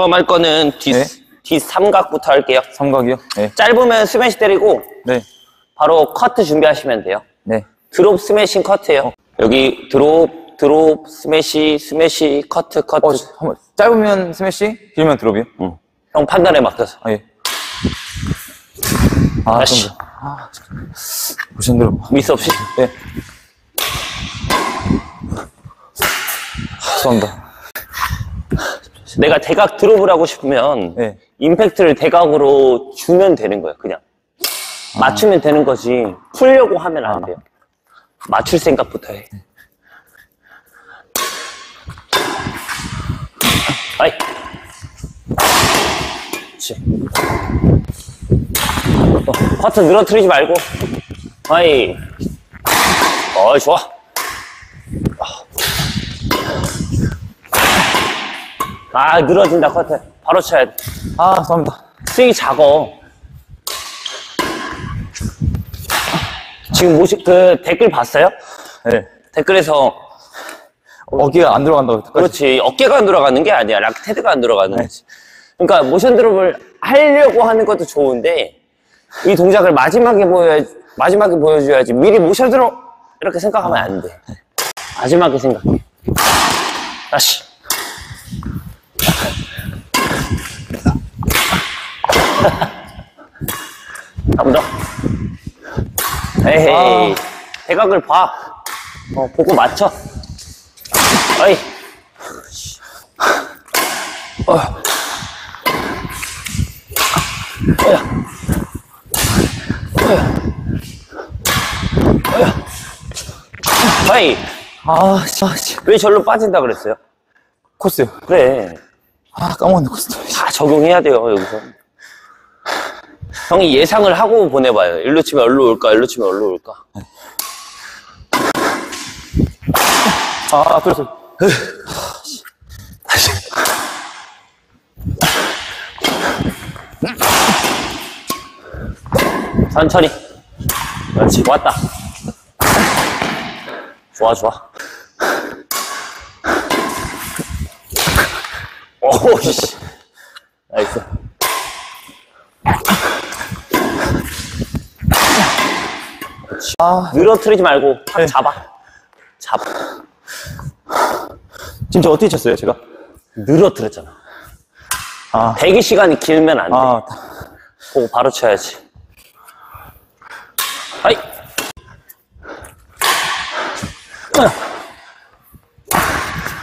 처음 할 거는 뒷삼각부터 할게요. 삼각이요? 네. 짧으면 스매시 때리고 네. 바로 커트 준비하시면 돼요. 네. 드롭, 스매싱, 커트예요. 여기 드롭, 스매시, 스매시, 커트. 한번 짧으면 스매시, 길면 드롭이요? 응. 형 판단에 맡겨서. 아, 예. 아, 다시. 무슨 드롭? 미스 없이. 예. 네. 죄송합니다. 내가 대각 드롭을 하고 싶으면 네. 임팩트를 대각으로 주면 되는 거예요, 그냥. 맞추면 되는 거지 풀려고 하면 안 돼요. 맞출 생각부터 해. 네. 아이. 그렇지. 커트 늘어뜨리지 말고. 아이. 어이, 좋아. 아, 늘어진다, 커트. 바로 쳐야 돼. 아, 감사합니다. 스윙이 작어. 지금 댓글 봤어요? 네. 댓글에서 어깨가 안 들어간다고. 그렇지. 어깨가 안 들어가는 게 아니야. 락테드가 안 들어가는 거지. 그러니까 모션 드롭을 하려고 하는 것도 좋은데 이 동작을 마지막에 보여줘야지. 미리 모션 드롭 이렇게 생각하면 안 돼. 마지막에 생각해. 다시. 한 번 더. 에이, 아. 대각을 봐. 보고 맞춰. 어이. 어이. 아, 진짜. 왜 절로 빠진다 그랬어요? 코스요. 그래. 아, 까먹었네, 코스. 다 적용해야 돼요, 여기서. 형이 예상을 하고 보내봐요. 일로 치면 얼로 올까, 일로 치면 얼로 올까. 네. 아, 그래서. 다시. 천천히. 그렇지, 왔다. 좋아, 좋아. 오우, 씨. 나이스. 아, 늘어뜨리지 말고 딱 네. 잡아. 지금 저 어떻게 쳤어요, 제가? 늘어뜨렸잖아. 아. 대기 시간이 길면 안 돼. 아. 보고 바로 쳐야지. 아이.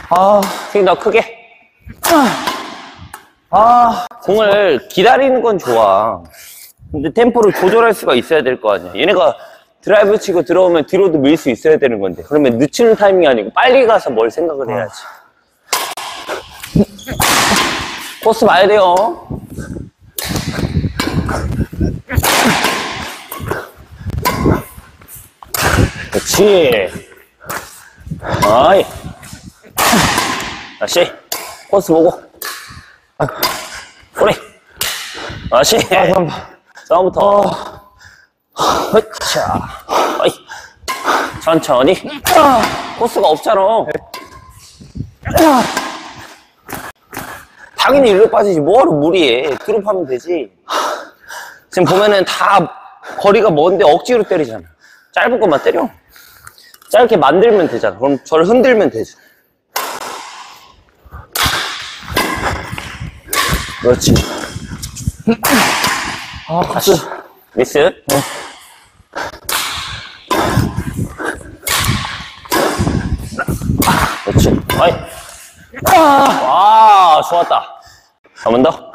아, 스윙 더 크게. 아, 공을 기다리는 건 좋아. 근데 템포를 조절할 수가 있어야 될 거 아니야. 얘네가 드라이브 치고 들어오면 뒤로도 밀 수 있어야 되는 건데 그러면 늦추는 타이밍이 아니고 빨리 가서 뭘 생각을 해야지. 코스 봐야 돼요. 그렇지. 아이. 다시. 코스 보고. 그래. 다시. 다음부터. 자, 어이. 천천히. 코스가 없잖아. 당연히 일로 빠지지. 뭐하러 무리해. 드롭하면 되지. 지금 보면은 다 거리가 먼데 억지로 때리잖아. 짧은 것만 때려. 짧게 만들면 되잖아. 그럼 저를 흔들면 되지. 그렇지. 아, 다시. 미스. 그렇지. 아이. 와, 좋았다. 한 번 더.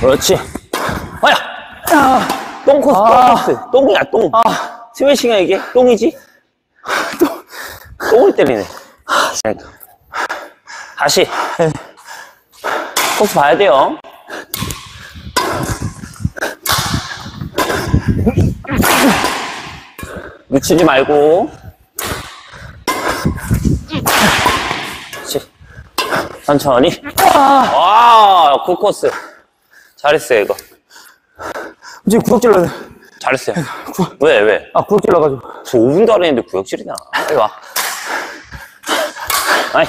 그렇지. 아야. 똥코스, 똥코스. 똥이야, 똥. 스매싱이야, 이게? 똥이지? 똥을 때리네. 다시. 코스 봐야 돼요. 놓치지 말고. 그렇지. 천천히. 와, 굿 코스. 잘했어요, 이거. 지금 구역질러. 잘했어요. 왜? 아, 구역질러가지고. 저 5분도 안 했는데 구역질이나. 빨리 와. 아이.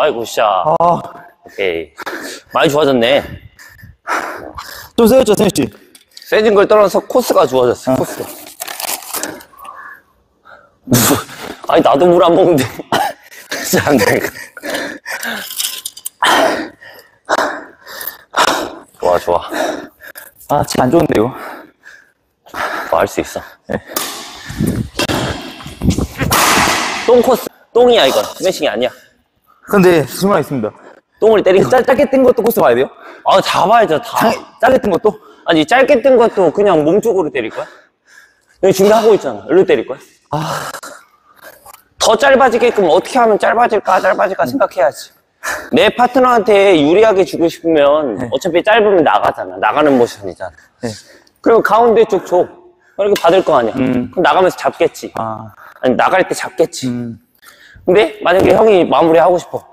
아이고, 샤. 오케이. 많이 좋아졌네. 좀 세졌죠, 세지? 세진 걸 따라서 코스가 좋아졌어, 코스. 아니, 나도 물 안 먹는데. 진짜 안 되니까. 좋아, 좋아. 아, 치 안 좋은데, 이거. 뭐, 알 수 있어. 네. 똥 코스. 똥이야, 이건. 스매싱이 아니야. 근데, 질문 있습니다. 똥을 때리고. 짧게 뜬 것도 코스 봐야 돼요? 아, 잡아야죠, 다. 짧게 뜬 것도? 아니, 짧게 뜬 것도 그냥 몸쪽으로 때릴 거야? 여기 지금 하고 있잖아. 여기로 때릴 거야? 아. 더 짧아지게끔 어떻게 하면 짧아질까 생각해야지. 내 파트너한테 유리하게 주고 싶으면 네. 어차피 짧으면 나가잖아. 나가는 모션이잖아. 네. 그리고 가운데 쪽 줘. 이렇게 받을 거 아니야. 그럼 나가면서 잡겠지. 아. 아니, 나갈 때 잡겠지. 근데 만약에 형이 마무리 하고 싶어.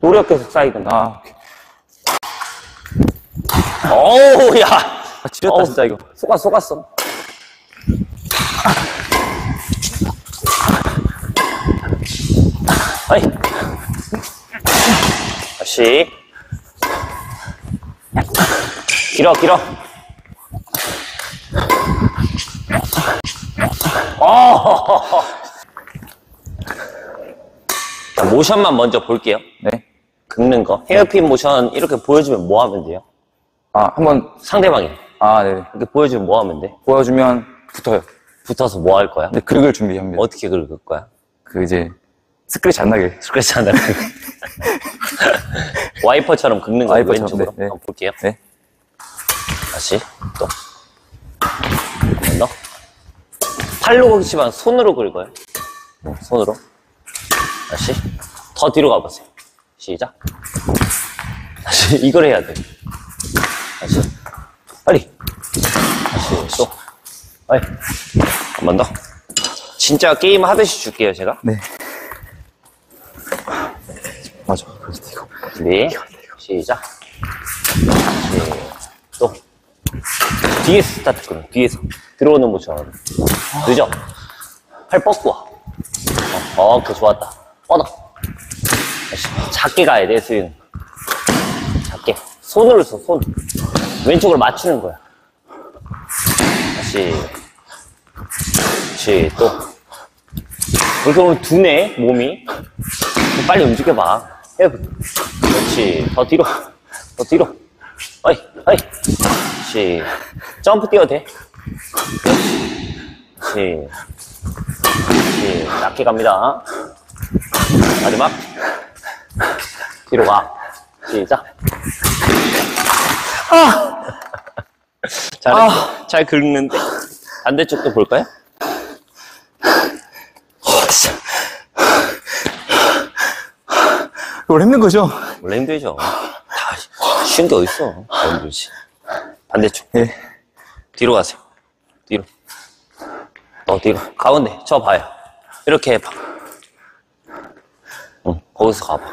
노력해서 쌓이든가. 아, 오케이. 어우, 야. 아, 지렸다, 어우, 진짜 이거. 속았어. 아이. 다시. 길어. 자, 모션만 먼저 볼게요. 네. 긁는 거. 헤어핀 모션 이렇게 보여주면 뭐 하면 돼요? 아, 한번 상대방이. 아, 네. 이렇게 보여주면 뭐 하면 돼? 보여주면 붙어요. 붙어서 뭐 할 거야? 네, 긁을 준비합니다. 어떻게 긁을 거야? 그 이제 스크래치 안 나게. 와이퍼처럼 긁는 거예요. 왼쪽으로. 네, 네. 한번 볼게요. 네. 다시 또. 팔로 긁지만 손으로 긁어요. 손으로. 다시 더 뒤로 가보세요. 시작. 다시 이걸 해야 돼. 다시 빨리. 다시 또. 아이. 한 번 더. 진짜 게임 하듯이 줄게요, 제가. 네. 맞아. 이거. 네. 시작. 또. 뒤에서 스타트 끊어. 뒤에서 들어오는 모션. 늦어. 팔 뻗고 와. 오케이, 좋았다. 뻗어. 작게 가야 돼, 스윙. 작게. 손으로 써, 손. 왼쪽으로 맞추는 거야. 다시. 그렇지, 또. 이렇게 오면 두네, 몸이. 빨리 움직여봐. 헤어핀. 그렇지. 더 뒤로. 어이. 그렇지. 점프 뛰어도 돼. 그렇지. 낮게 갑니다. 마지막. 뒤로 가. 시작. 아! 잘 긁는데. 반대쪽도 볼까요? 진짜. 원래 힘든 거죠? 원래 힘들죠. 다 쉬운 게 어딨어. 다 힘들지. 반대쪽. 예. 뒤로 가세요. 뒤로. 뒤로. 가운데. 저 봐요. 이렇게 해봐. 응, 거기서 가봐.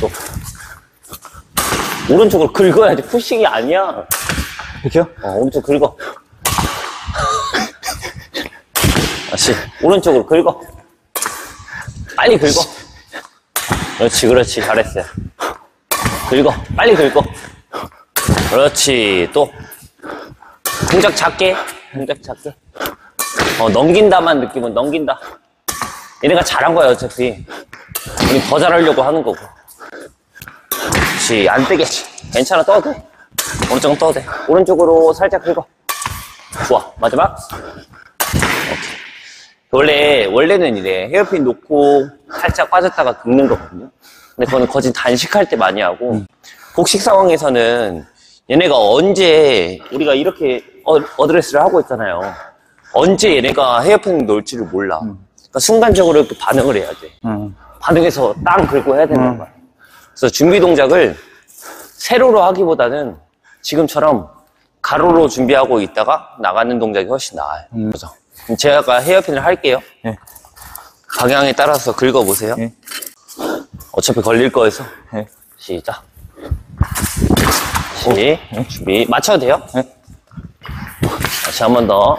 또. 오른쪽으로 긁어야지. 푸싱이 아니야. 이렇게요? 오른쪽 긁어. 다시. 오른쪽으로 긁어. 빨리 긁어. 그렇지. 잘했어요. 긁어. 빨리 긁어. 그렇지. 또. 동작 작게. 넘긴다만 느끼면 넘긴다. 얘네가 잘한 거야, 어차피. 우리 더 잘하려고 하는 거고. 그렇지. 안 되겠지. 괜찮아, 떠도 돼. 오른쪽은 떠도 돼. 오른쪽으로 살짝 긁어. 좋아. 마지막. 오케이. 원래는 이래. 헤어핀 놓고 살짝 빠졌다가 긁는 거거든요. 근데 그거는 거진 단식할 때 많이 하고, 복식 상황에서는 얘네가 언제, 우리가 이렇게 어드레스를 하고 있잖아요. 언제 얘네가 헤어핀을 놓을지를 몰라. 그러니까 순간적으로 이렇게 반응을 해야 돼. 반응해서 땅 긁고 해야 된단 말이야. 그래서 준비 동작을 세로로 하기보다는 지금처럼 가로로 준비하고 있다가 나가는 동작이 훨씬 나아요. 그죠? 제가 헤어핀을 할게요. 네. 방향에 따라서 긁어보세요. 네. 어차피 걸릴 거에서. 네. 시작. 준비. 맞춰도 돼요? 네. 다시 한 번 더.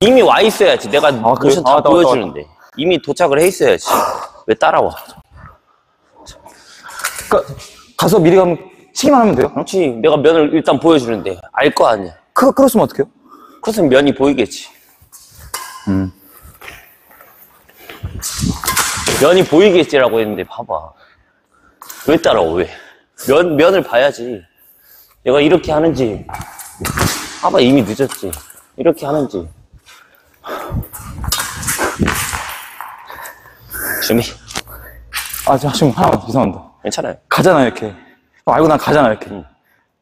이미 와 있어야지. 내가 모션 다 보여주는데. 이미 도착을 해 있어야지. 왜 따라와? 그러니까 가서 미리 가면 치기만 하면 돼요? 그렇지. 내가 면을 일단 보여주는데 알 거 아니야. 그렇으면 어떡해요? 그렇으면 면이 보이겠지. 면이 보이겠지라고 했는데 봐봐. 왜 따라와? 왜? 면을 봐야지. 내가 이렇게 하는지 봐봐. 이미 늦었지. 이렇게 하는지. 준비. 아 지금 하나 이상한데. 괜찮아요. 가잖아 이렇게. 알고 난 가잖아 이렇게.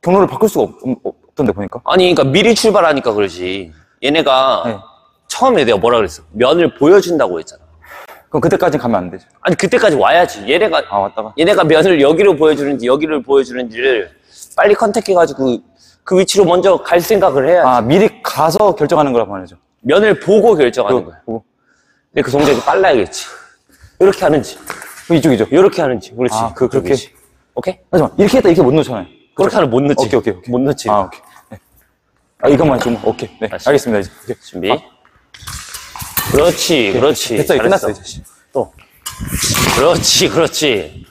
경로를 바꿀 수가 없던데 보니까. 아니 그러니까 미리 출발하니까 그러지. 얘네가 네. 처음에 내가 뭐라 그랬어? 면을 보여준다고 했잖아. 그럼 그때까지 가면 안 되죠. 아니 그때까지 와야지. 얘네가 왔다가. 얘네가 면을 여기로 보여주는지 여기를 보여주는지를 빨리 컨택해가지고 그 위치로 먼저 갈 생각을 해야지. 아 미리 가서 결정하는 거라 말이죠. 면을 보고 결정하는 거야. 보고. 근데 그 동작이 빨라야겠지. 이렇게 하는지. 이쪽이죠. 이렇게 하는지. 그렇지. 아, 그렇게. 오케이? 하지만 이렇게 했다 이렇게 못 넣잖아요. 그렇게 하면 못 넣지. 오케이. 못 넣지. 아 오케이. 네. 아 이것만 좀 오케이. 네. 다시. 알겠습니다 이제. 오케이. 준비. 아. 그렇지. 됐어. 끝났어 이제. 또. 그렇지.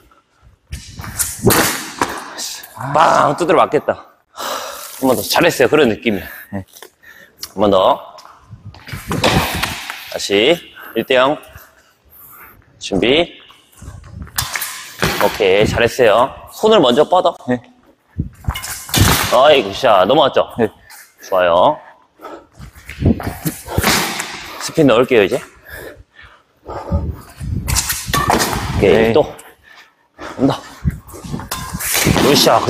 빵 두드려 맞겠다. 한 번 더. 잘했어요. 그런 느낌이야. 네. 한 번 더. 다시. 1대0. 준비. 오케이. 잘했어요. 손을 먼저 뻗어. 네. 아이고, 샷. 넘어왔죠? 네. 좋아요. 스핀 넣을게요, 이제. 오케이. 네. 또. 온다. 굿샷.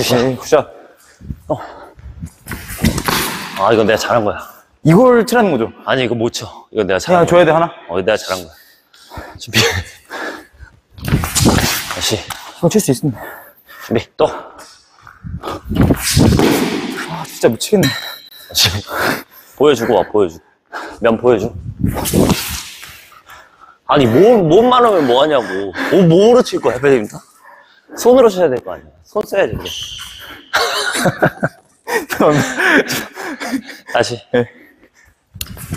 아, 이건 내가 잘한 거야. 이걸 치라는 거죠? 아니, 이거 못 쳐. 이건 내가 잘한 거야. 줘야 돼, 하나? 내가 잘한 거야. 준비. 다시. 이건 칠 수 있습니다. 준비, 또. 아, 진짜 미치겠네. 다시. 보여주고 와, 보여주고. 면 보여줘. 아니, 몸만 하면 뭐 하냐고. 뭐로 칠 거야, 배드민턴? 손으로 쳐야 될 거 아니야. 손 써야 돼. 다시. 네.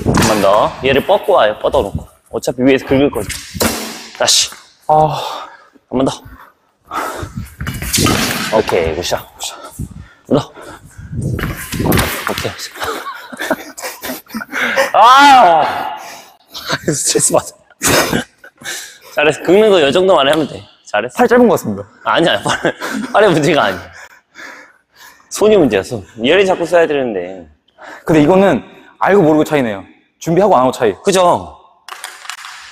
한 번 더. 얘를 뻗고 와요. 뻗어놓고. 어차피 위에서 긁을 거지. 다시. 한 번 더. 오케이. 굿샷. 한 번 더. 오케이. 아! 스트레스 받아. 잘했어. 긁는 거 요 정도만 하면 돼. 잘했어. 팔 짧은 것 같습니다. 아니야. 팔의 문제가 아니야. 손이 문제야, 손. 얘를 자꾸 써야 되는데. 근데 이거는 알고 모르고 차이네요. 준비하고 안 하고 차이. 그죠?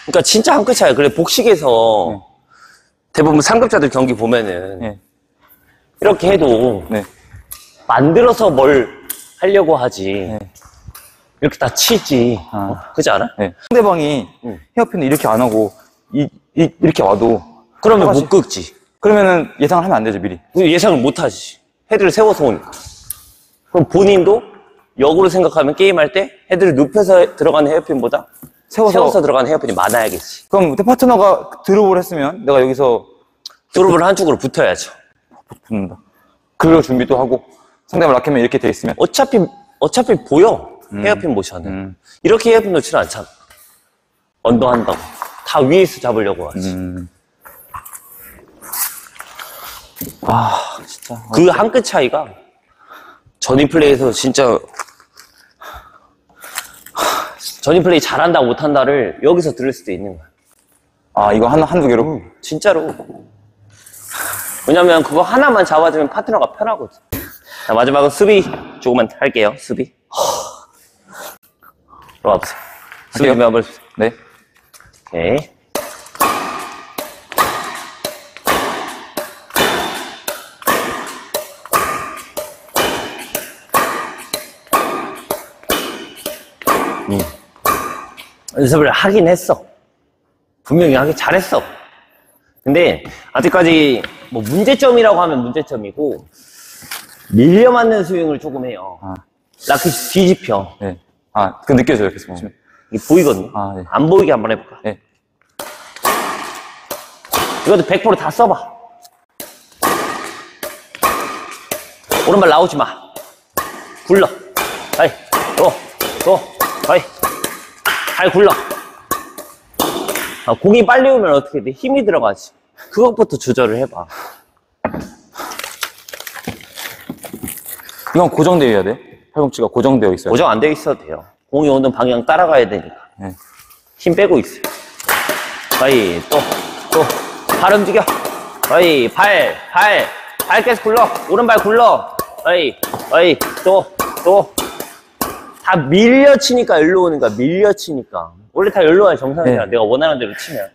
그러니까 진짜 한 끗 차이야. 그래, 복식에서 네. 대부분 상급자들 경기 보면은 네. 이렇게 해도 네. 만들어서 뭘 하려고 하지. 네. 이렇게 다 치지. 그렇지 않아? 네. 상대방이 헤어핀을 이렇게 안 하고 이렇게 와도 그러면 못 긁지. 그러면은 예상을 하면 안 되죠, 미리. 예상을 못 하지. 헤드를 세워서 오니까. 그럼 본인도 역으로 생각하면 게임할 때 헤드를 눕혀서 들어가는 헤어핀보다 세워서 들어가는 헤어핀이 많아야겠지. 그럼 그때 파트너가 드롭을 했으면 내가 여기서 드롭을 한쪽으로 붙어야죠. 붙는다. 그걸 준비도 하고 상대방 라켓만 이렇게 돼 있으면 어차피 보여. 헤어핀 모션은. 이렇게 헤어핀 놓지는 않잖아. 언더한다고. 다 위에서 잡으려고 하지. 아 진짜 그 한 끗 차이가 전인 플레이에서 진짜 전인 플레이 잘한다 못한다를 여기서 들을 수도 있는 거야. 아 이거 한두 개로? 진짜로. 왜냐면 그거 하나만 잡아주면 파트너가 편하거든. 자, 마지막은 수비 조금만 할게요. 수비 들어와 보세요. 수비 한번 해보세요. 네. 오케이. 연습을 하긴 했어. 분명히 하긴 잘했어. 근데 아직까지 뭐 문제점이라고 하면 문제점이고 밀려 맞는 스윙을 조금 해요. 라켓이 뒤집혀. 네. 아, 그 느껴져요. 계속 보시면. 이게 보이거든요. 아, 네. 안 보이게 한번 해볼까? 네. 이것도 100% 다 써봐. 오른발 나오지 마. 굴러. 하이, 로, 하이. 잘 굴러. 공이 빨리 오면 어떻게 돼? 힘이 들어가지. 그것부터 조절을 해봐. 이건 고정되어야 돼? 팔꿈치가 고정되어 있어요? 고정 안 되어 있어도 돼요. 공이 오는 방향 따라가야 되니까. 네. 힘 빼고 있어요. 아이, 발 움직여. 아이, 발 계속 굴러. 오른발 굴러. 아이, 다 밀려치니까 일로 오는 거야. 밀려치니까. 원래 다 일로 와야 정상이야. 네. 내가 원하는 대로 치면.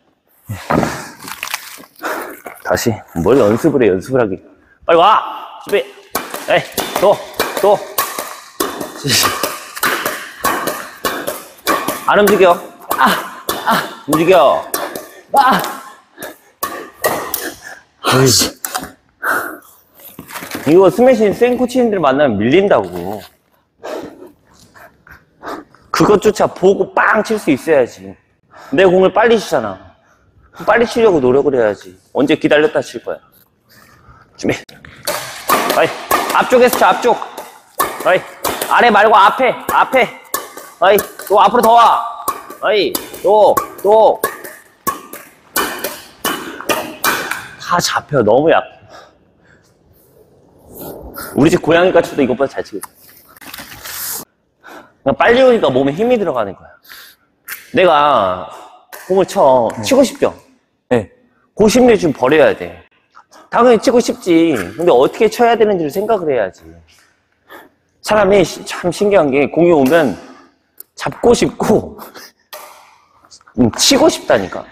네. 다시. 뭘 연습을 해, 연습을 하기. 빨리 와! 준비! 에이, 안 움직여. 움직여. 아이씨. 이거 스매싱 센 코치님들 만나면 밀린다고. 그것조차 보고 빵 칠 수 있어야지. 내 공을 빨리 치잖아. 빨리 치려고 노력을 해야지. 언제 기다렸다 칠 거야. 준비. 아이, 앞쪽에서 쳐, 앞쪽. 아이, 아래 말고 앞에. 아이, 또 앞으로 더 와. 아이, 또. 다 잡혀, 너무 약해. 우리 집 고양이가 쳐도 이것보다 잘 치겠다. 빨리 오니까 몸에 힘이 들어가는 거야. 내가 공을 쳐. 네. 치고 싶죠? 네. 그 심리 좀 버려야 돼. 당연히 치고 싶지. 근데 어떻게 쳐야 되는지를 생각을 해야지. 사람이 참 신기한 게 공이 오면 잡고 싶고 치고 싶다니까.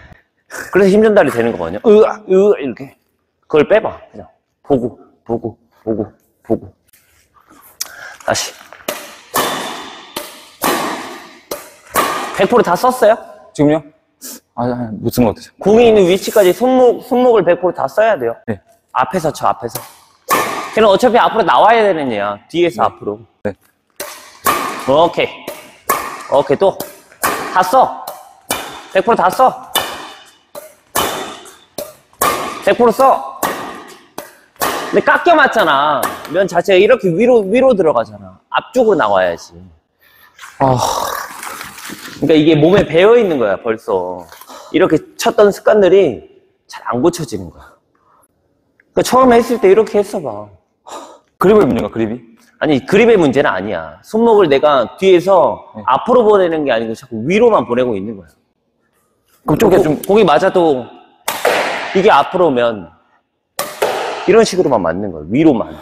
그래서 힘전달이 되는 거거든요. 이렇게. 그걸 빼봐. 그냥 보고. 다시. 100% 다 썼어요? 지금요? 아니, 못 쓴 것 같아요. 공이 있는 위치까지 손목을 100% 다 써야 돼요. 네. 앞에서 쳐, 앞에서. 걔는 어차피 앞으로 나와야 되는 애야. 뒤에서. 네. 앞으로. 네. 오케이, 또. 다 써. 100% 다 써. 100% 써. 근데 깎여 맞잖아. 면 자체가 이렇게 위로 들어가잖아. 앞쪽으로 나와야지. 그러니까 이게 몸에 배어있는 거야, 벌써. 이렇게 쳤던 습관들이 잘 안 고쳐지는 거야. 그러니까 처음에 했을 때 이렇게 했어봐. 그립의 문제인가, 그립이? 아니, 그립의 문제는 아니야. 손목을 내가 뒤에서. 네. 앞으로 보내는 게 아니고 자꾸 위로만 보내고 있는 거야. 그쪽에 좀 공이 맞아도 이게 앞으로 오면 이런 식으로만 맞는 거야, 위로만.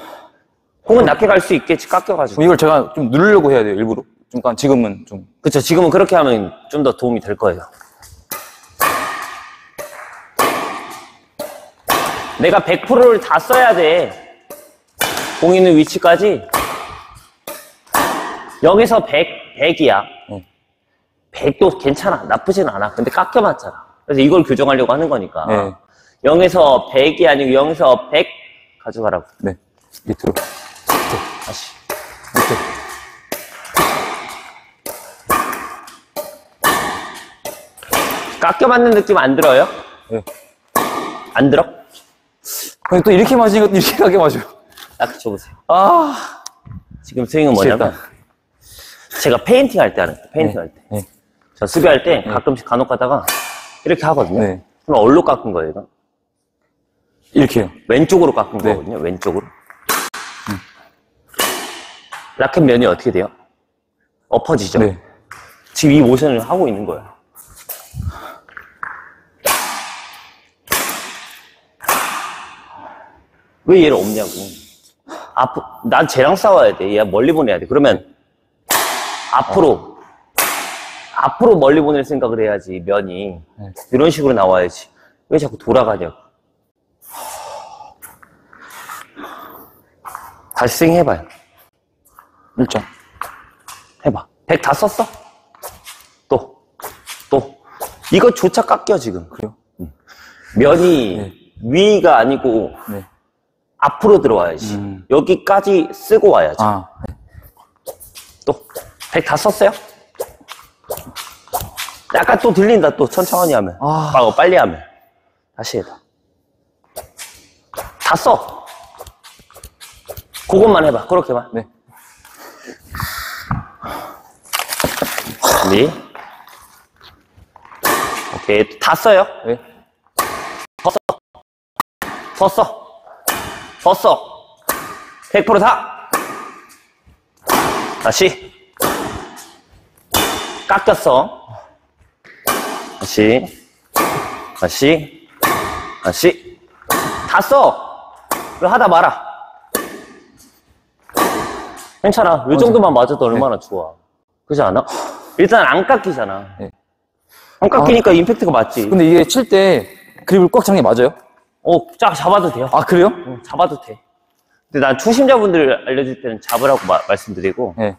공은 낮게 갈 수 있겠지, 깎여가지고. 이걸 제가 좀 누르려고 해야 돼요, 일부러? 그러니까 지금은 좀. 그쵸, 지금은 그렇게 하면 좀 더 도움이 될 거예요. 내가 100%를 다 써야 돼. 공 있는 위치까지. 0에서 100, 100이야. 100도 괜찮아. 나쁘진 않아. 근데 깎여 맞잖아. 그래서 이걸 교정하려고 하는 거니까. 네. 0에서 100이 아니고 0에서 100 가져가라고. 네. 밑으로. 다시. 밑으로. 깎여 맞는 느낌 안 들어요? 네. 안 들어? 근데 또 이렇게 맞으니까 또 이렇게 가게 맞아요. 딱 줘보세요. 지금 스윙은 뭐냐면, 제가 페인팅 할 때 하는 거예요. 페인팅. 네. 할 때. 네. 저 수비할 때. 네. 가끔씩 간혹 가다가 이렇게 하거든요. 네. 그럼 어디로 깎은 거예요, 이거? 이렇게요. 왼쪽으로 깎은. 네. 거거든요, 왼쪽으로. 라켓 면이 어떻게 돼요? 엎어지죠? 네. 지금 이 모션을 하고 있는 거예요. 왜 얘를 없냐고. 난 쟤랑 싸워야 돼. 얘 멀리 보내야 돼. 그러면 앞으로 멀리 보낼 생각을 해야지. 면이. 네. 이런 식으로 나와야지. 왜 자꾸 돌아가냐고. 다시 스윙 해봐요. 1점 해봐. 100 다 썼어? 또 이거조차 깎여 지금. 그래요? 응. 면이. 네. 위가 아니고. 네. 앞으로 들어와야지. 여기까지 쓰고 와야지. 네. 또 100 다 썼어요? 약간 또 들린다. 또 천천히 하면. 빨리 하면. 다시 해봐. 다 써. 그것만 해봐. 그렇게만. 네. 준비. 이렇게 다 써요. 네. 섰어. 섰어. 섰어. 100% 다. 다시. 깎였어. 다시. 다시. 다시. 다 써. 그걸 하다 말아. 괜찮아. 이 정도만 맞아도 얼마나 네. 좋아. 그렇지 않아? 일단 안 깎이잖아. 네. 안 깎이니까 임팩트가 맞지. 근데 이게 칠 때 그립을 꽉 잡는 게 맞아요? 쫙 잡아도 돼요. 아, 그래요? 응, 잡아도 돼. 근데 난 초심자분들 알려줄 때는 잡으라고 말씀드리고 네.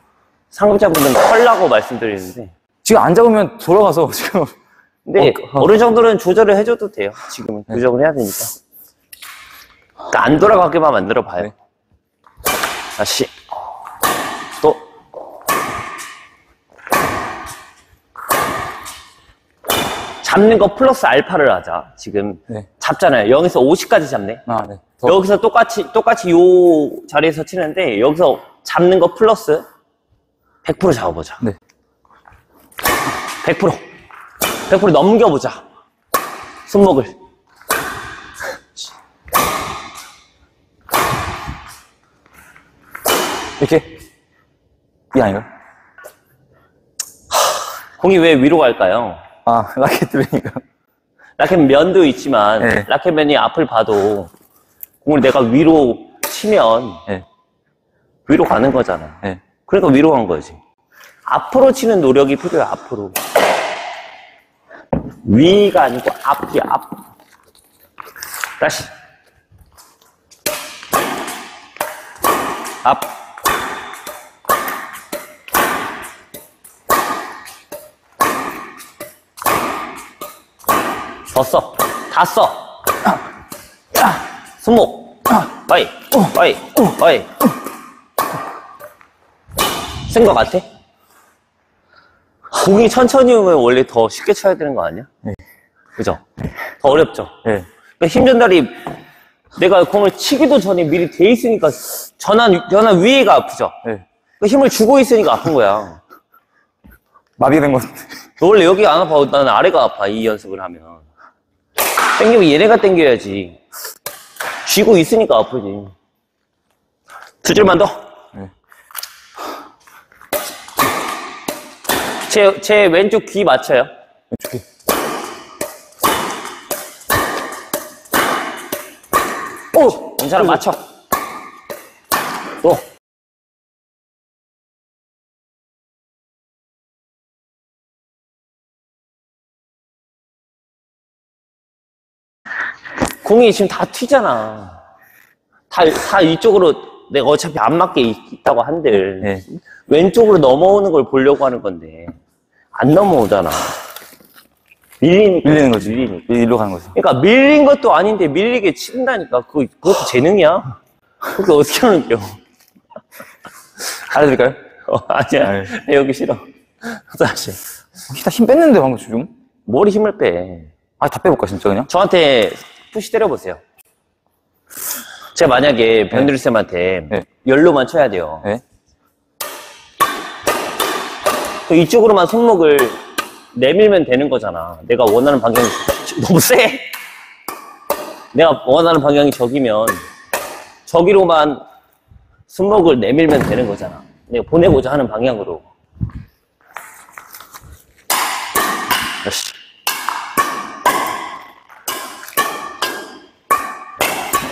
상급자분들은 컬라고 말씀드리는데 지금 안 잡으면 돌아가서 지금 근데 어느 정도는 조절을 해줘도 돼요. 지금은 네. 조절을 해야 되니까. 그러니까 안 돌아가게만 만들어 봐요. 네. 다시. 또. 잡는 거 플러스 알파를 하자. 지금 네. 잡잖아요. 0에서 50까지 잡네. 아, 네. 여기서 똑같이 요 자리에서 치는데 여기서 잡는 거 플러스 100% 잡아보자. 네. 100% 넘겨보자. 손목을. 이렇게? 이 아니에요? 공이 왜 위로 갈까요? 아, 라켓면이니까. 라켓면도 있지만 네. 라켓면이 앞을 봐도 공을 내가 위로 치면 네. 위로 가는 거잖아. 네. 그러니까 위로 간 거지. 앞으로 치는 노력이 필요해. 앞으로. 위가 아니고 앞이야. 앞. 다시. 앞. 더 써. 다 써. 손목. 빠이. 빠이. 빠이. 쓴 거 같아? 공이 천천히 오면 원래 더 쉽게 쳐야 되는 거 아니야? 네. 그죠? 네. 더 어렵죠? 네. 그러니까 힘 전달이 내가 공을 치기도 전에 미리 돼 있으니까 전환 위에가 아프죠? 네. 그러니까 힘을 주고 있으니까 아픈 거야. 마비된 것 같은데. 원래 여기 안 아파. 나는 아래가 아파. 이 연습을 하면. 땡기면 얘네가 땡겨야지. 쥐고 있으니까 아프지. 두 줄만 더. 제 왼쪽 귀 맞춰요. 왼쪽 귀. 오! 괜찮아, 맞춰. 오! 공이 지금 다 튀잖아. 다 이쪽으로 내가 어차피 안 맞게 있다고 한들. 네. 왼쪽으로 넘어오는 걸 보려고 하는 건데 안 넘어오잖아. 밀리는 거지. 밀리로 가는 거지. 그러니까 밀린 것도 아닌데 밀리게 친다니까. 그것도 재능이야. 그게 어떻게 하는 거야? 알려드릴까요? 아니야. 아니. 여기 싫어. 사실 기타 힘 뺐는데 방금 지금? 머리 힘을 빼. 아, 다 빼볼까 진짜 그냥? 저한테 푸시 때려보세요. 제가 만약에 변두리 쌤한테 네. 열로만 쳐야 돼요. 네? 이쪽으로만 손목을 내밀면 되는 거잖아. 내가 원하는 방향이 너무 세. 내가 원하는 방향이 저기면 저기로만 손목을 내밀면 되는 거잖아. 내가 보내고자 하는 방향으로.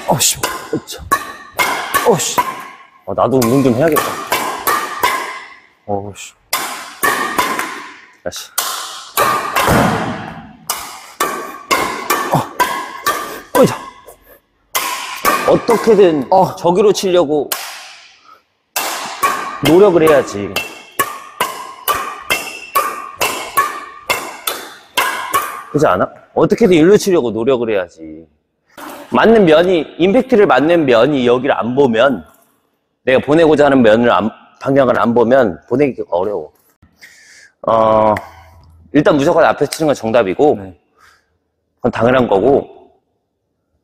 어씨, 어씨. 나도 운동 좀 해야겠다. 어씨. 다시. 어이자. 어떻게든 저기로 치려고 노력을 해야지. 그렇지 않아? 어떻게든 일로 치려고 노력을 해야지. 맞는 면이, 임팩트를 맞는 면이 여기를 안 보면, 내가 보내고자 하는 면을 방향을 안 보면 보내기가 어려워. 일단 무조건 앞에 치는 건 정답이고, 네. 그건 당연한 거고,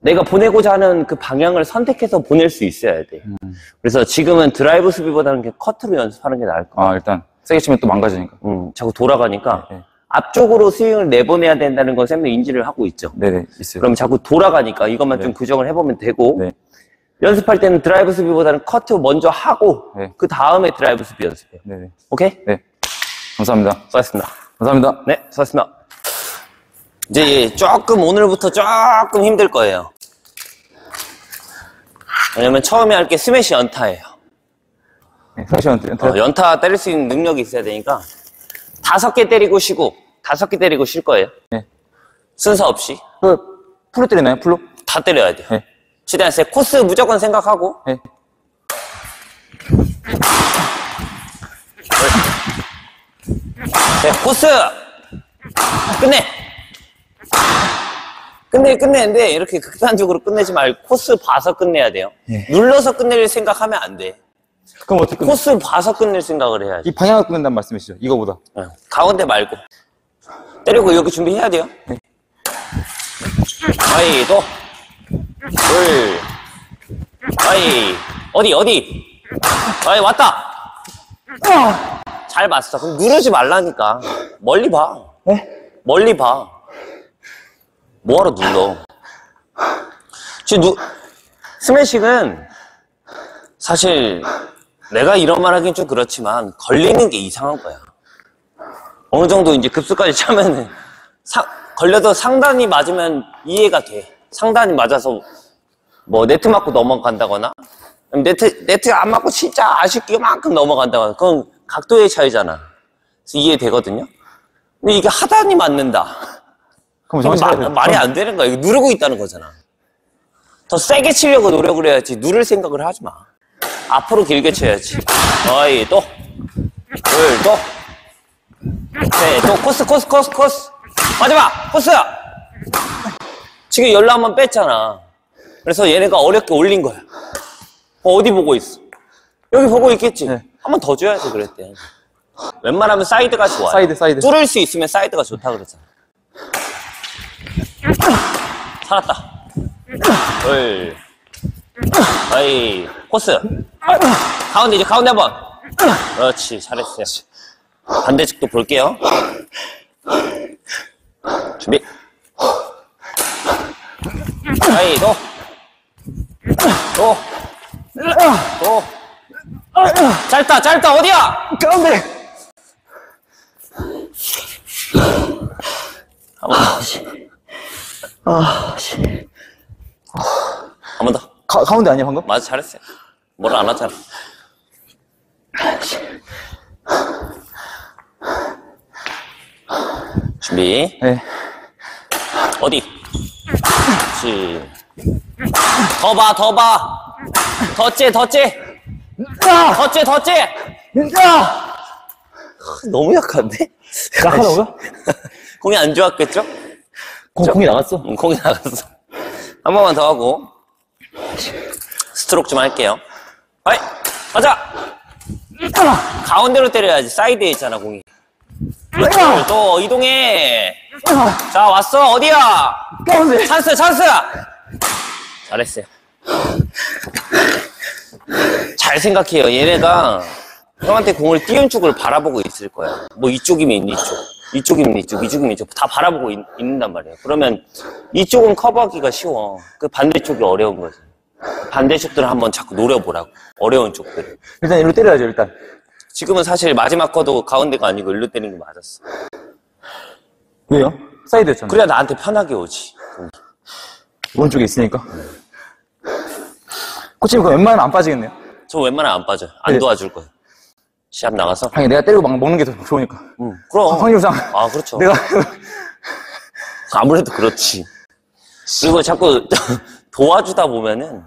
내가 보내고자 하는 그 방향을 선택해서 보낼 수 있어야 돼. 그래서 지금은 드라이브 수비보다는 커트로 연습하는 게 나을 거야. 아, 일단, 세게 치면 또 망가지니까. 자꾸 돌아가니까, 네. 앞쪽으로 스윙을 내보내야 된다는 건 쌤도 인지를 하고 있죠. 네네, 있어요. 그럼 자꾸 돌아가니까 이것만 네. 좀 교정을 해보면 되고 네. 연습할 때는 드라이브 수비보다는 커트 먼저 하고 네. 그 다음에 드라이브 수비 연습해요. 네네. 오케이? 네. 감사합니다. 수고하셨습니다. 감사합니다. 네, 수고하셨습니다. 이제 조금 오늘부터 조금 힘들 거예요. 왜냐면 처음에 할 게 스매시 연타예요. 네, 스매시 연타. 연타 때릴 수 있는 능력이 있어야 되니까 5개 때리고 쉬고 5개 때리고 쉴 거예요. 네. 순서 없이. 풀로 때리나요? 풀로? 다 때려야 돼요. 네. 최대한 세 코스 무조건 생각하고. 네. 네, 코스! 끝내! 끝내는데 이렇게 극단적으로 끝내지 말고 코스 봐서 끝내야 돼요. 예. 눌러서 끝낼 생각하면 안 돼. 그럼 어떻게 코스 끝내? 봐서 끝낼 생각을 해야지. 이 방향을 끝낸다는 말씀이시죠? 이거보다. 네. 가운데 말고. 때리고 여기 준비해야 돼요. 네. 아이, 또. 둘. 아이. 어디. 아이, 왔다. 잘 봤어. 그럼 누르지 말라니까. 멀리 봐. 네? 멀리 봐. 뭐하러 눌러? 지금 스매싱은 사실 내가 이런 말 하긴 좀 그렇지만 걸리는 게 이상한 거야. 어느 정도 이제 급수까지 차면 걸려도 상단이 맞으면 이해가 돼. 상단이 맞아서 뭐 네트 맞고 넘어간다거나 네트 안 맞고 진짜 아쉽게 이만큼 넘어간다거나 그건 각도의 차이잖아. 그래서 이해되거든요. 근데 이게 하단이 맞는다. 그럼 말이 안 되는 거야. 이거 누르고 있다는 거잖아. 더 세게 치려고 노력을 해야지 누를 생각을 하지 마. 앞으로 길게 쳐야지. 어이, 또. 둘, 또. 네, 또 코스. 마지막! 코스야! 지금 열로 한번 뺐잖아. 그래서 얘네가 어렵게 올린 거야. 어디 보고 있어? 여기 보고 있겠지? 네. 한번 더 줘야지 그랬대. 웬만하면 사이드가 좋아. 사이드. 뚫을 수 있으면 사이드가 좋다 그랬잖아. 살았다. 둘. 아이, 코스. 가운데, 이제 가운데 한 번. 그렇지, 잘했어요. 반대쪽도 볼게요. 준비. 아이, 또. 짧다, 어디야? 가운데. 한번 더. 가운데 아니야, 방금? 맞아, 잘했어요. 뭘 안 하잖아. 준비. 네. 어디? 그렇지. 더 봐. 더 째. 너무 약한데? 약하다고요? 공이 안 좋았겠죠? 공이 나갔어? 응, 공이 나갔어. 한 번만 더 하고. 스트로크 좀 할게요. 아이! 가자! 가운데로 때려야지. 사이드에 있잖아, 공이. 또, 이동해! 자, 왔어. 어디야? 찬스! 잘했어요. 잘 생각해요. 얘네가 형한테 공을 띄운 쪽을 바라보고 있을 거야. 뭐, 이쪽이면 이쪽. 이쪽이면 이쪽. 다 바라보고 있는단 말이에요. 그러면 이쪽은 커버하기가 쉬워. 그 반대쪽이 어려운 거지. 반대쪽들을 한번 자꾸 노려보라고. 어려운 쪽들을. 일단 일로 때려야죠, 일단. 지금은 사실 마지막 거도 가운데가 아니고 일로 때리는 게 맞았어. 왜요? 사이드였잖아. 그래야 나한테 편하게 오지. 오른쪽에 있으니까. 코치님, 그럼 웬만하면 안 빠지겠네요? 저 웬만하면 안 빠져요. 안 도와줄 거예요. 시합 나가서? 아니, 내가 때리고 막 먹는 게 더 좋으니까. 응. 그럼. 확률상. 아, 그렇죠. 내가. 아무래도 그렇지. 그리고 자꾸 도와주다 보면은,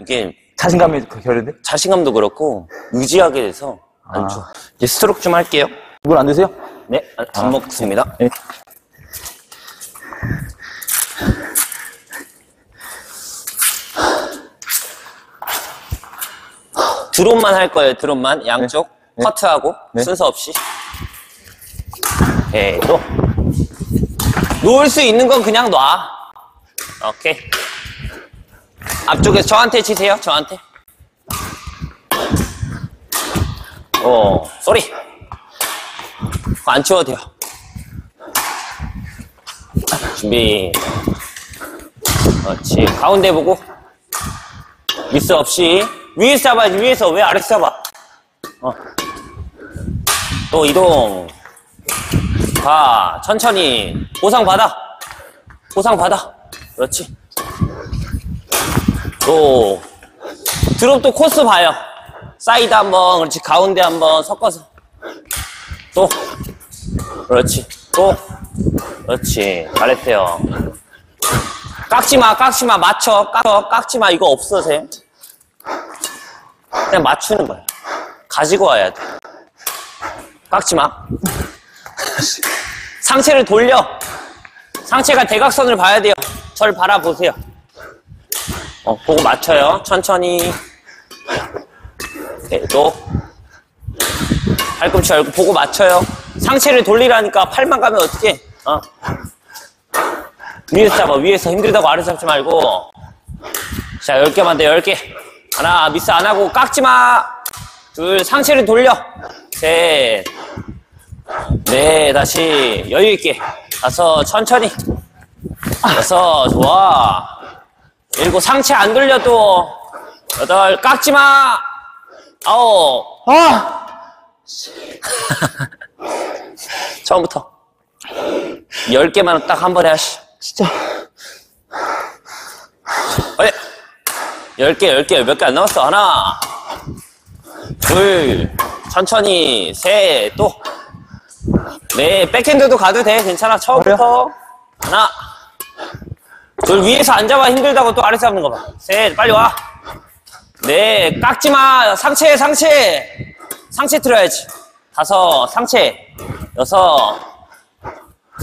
이게. 자신감이 결여돼? 자신감도 그렇고, 의지하게 돼서 안 좋아. 이제 스트로크 좀 할게요. 물 안 드세요? 네, 안 먹습니다. 네. 드롭만 할 거예요, 드롭만. 양쪽. 네. 네. 커트하고, 네. 순서 없이. 예, 또. 놓을 수 있는 건 그냥 놔. 오케이. 앞쪽에서 저한테 치세요, 저한테. 오, 쏘리. 안 치워도 돼요. 준비. 그렇지. 가운데 보고. 미스 없이. 위에서 잡아야지. 위에서. 왜 아래서 잡아? 또 이동. 가. 천천히. 보상받아. 보상받아. 그렇지. 또. 드롭 또 코스 봐요. 사이드 한 번. 그렇지. 가운데 한 번 섞어서. 또. 그렇지. 또. 그렇지. 잘했대요. 깎지마, 깎지마. 맞춰. 깎어. 깎지마. 이거 없어, 쌤. 그냥 맞추는 거야. 가지고 와야 돼. 깎지마. 상체를 돌려. 상체가 대각선을 봐야 돼요. 저를 바라보세요. 보고 맞춰요. 천천히. 네, 또. 팔꿈치 열고 보고 맞춰요. 상체를 돌리라니까. 팔만 가면 어떡해. 위에서 잡아. 위에서 힘들다고 아래서 잡지 말고. 자, 10개만 돼. 10개. 하나, 미스 안 하고 깎지마. 둘, 상체를 돌려. 셋. 네, 다시 여유 있게. 다섯, 천천히. 여섯, 좋아. 일곱, 상체 안 돌려 또. 여덟, 깎지마. 아홉. 처음부터 10개만 딱 한 번에 하시. 진짜. 어이. 10개. 몇 개 안 남았어. 하나. 둘. 천천히. 셋. 또. 네. 백핸드도 가도 돼. 괜찮아. 처음부터. 그래? 하나. 둘. 위에서 안 잡아. 힘들다고 또 아래서 잡는 거 봐. 셋. 빨리 와. 네. 깎지 마. 상체. 상체 틀어야지. 다섯. 상체. 여섯.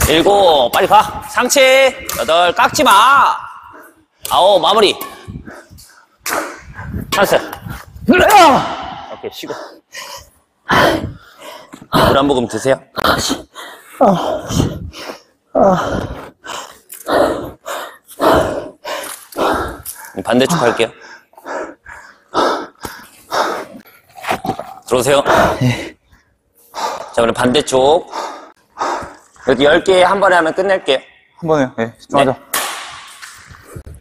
일곱. 빨리 가. 상체. 여덟. 깎지 마. 아홉. 마무리. 찬스. 오케이. 쉬고. 물 한 모금 드세요. 반대쪽 갈게요. 들어오세요. 자, 그럼 반대쪽. 여기 10개 한 번에 하면 끝낼게요. 한 번에요? 네, 집중하자.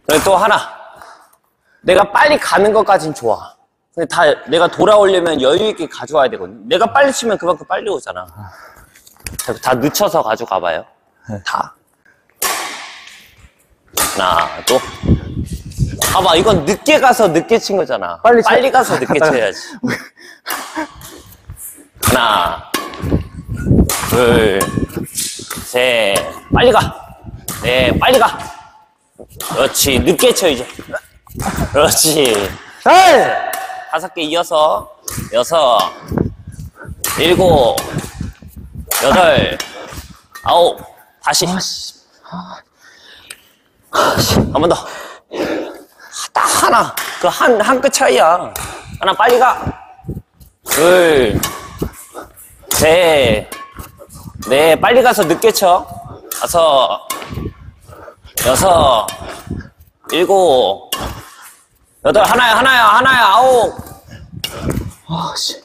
네. 또 하나. 내가 빨리 가는 것까진 좋아. 근데 다 내가 돌아오려면 여유있게 가져와야 되거든. 내가 빨리 치면 그만큼 빨리 오잖아. 다 늦춰서 가져가봐요. 네. 다. 하나, 또. 봐봐, 이건 늦게 가서 늦게 친 거잖아. 빨리 가서 늦게 쳐야지. 하나. 둘, 셋, 빨리 가. 네, 빨리 가. 그렇지, 늦게 쳐 이제. 그렇지. 잘. 5개 이어서. 6, 7, 8, 9, 다시. 한 번 더. 딱 하나. 그 한 끗 차이야. 하나 빨리 가. 둘, 셋. 네, 빨리 가서 늦게 쳐. 5, 6, 7, 8, 하나야, 9. 아씨.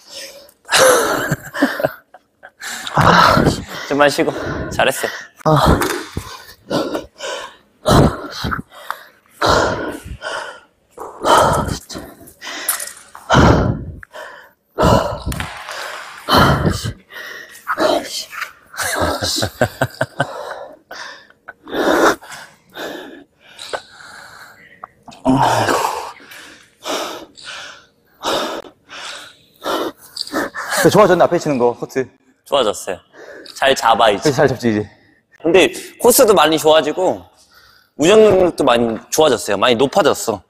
좀만 쉬고. 잘했어. 좋아졌네. 앞에 치는 거 코트 좋아졌어요. 잘 잡아 이제. 잘 잡지 이제. 근데 코스도 많이 좋아지고 운영 능력도 많이 좋아졌어요. 많이 높아졌어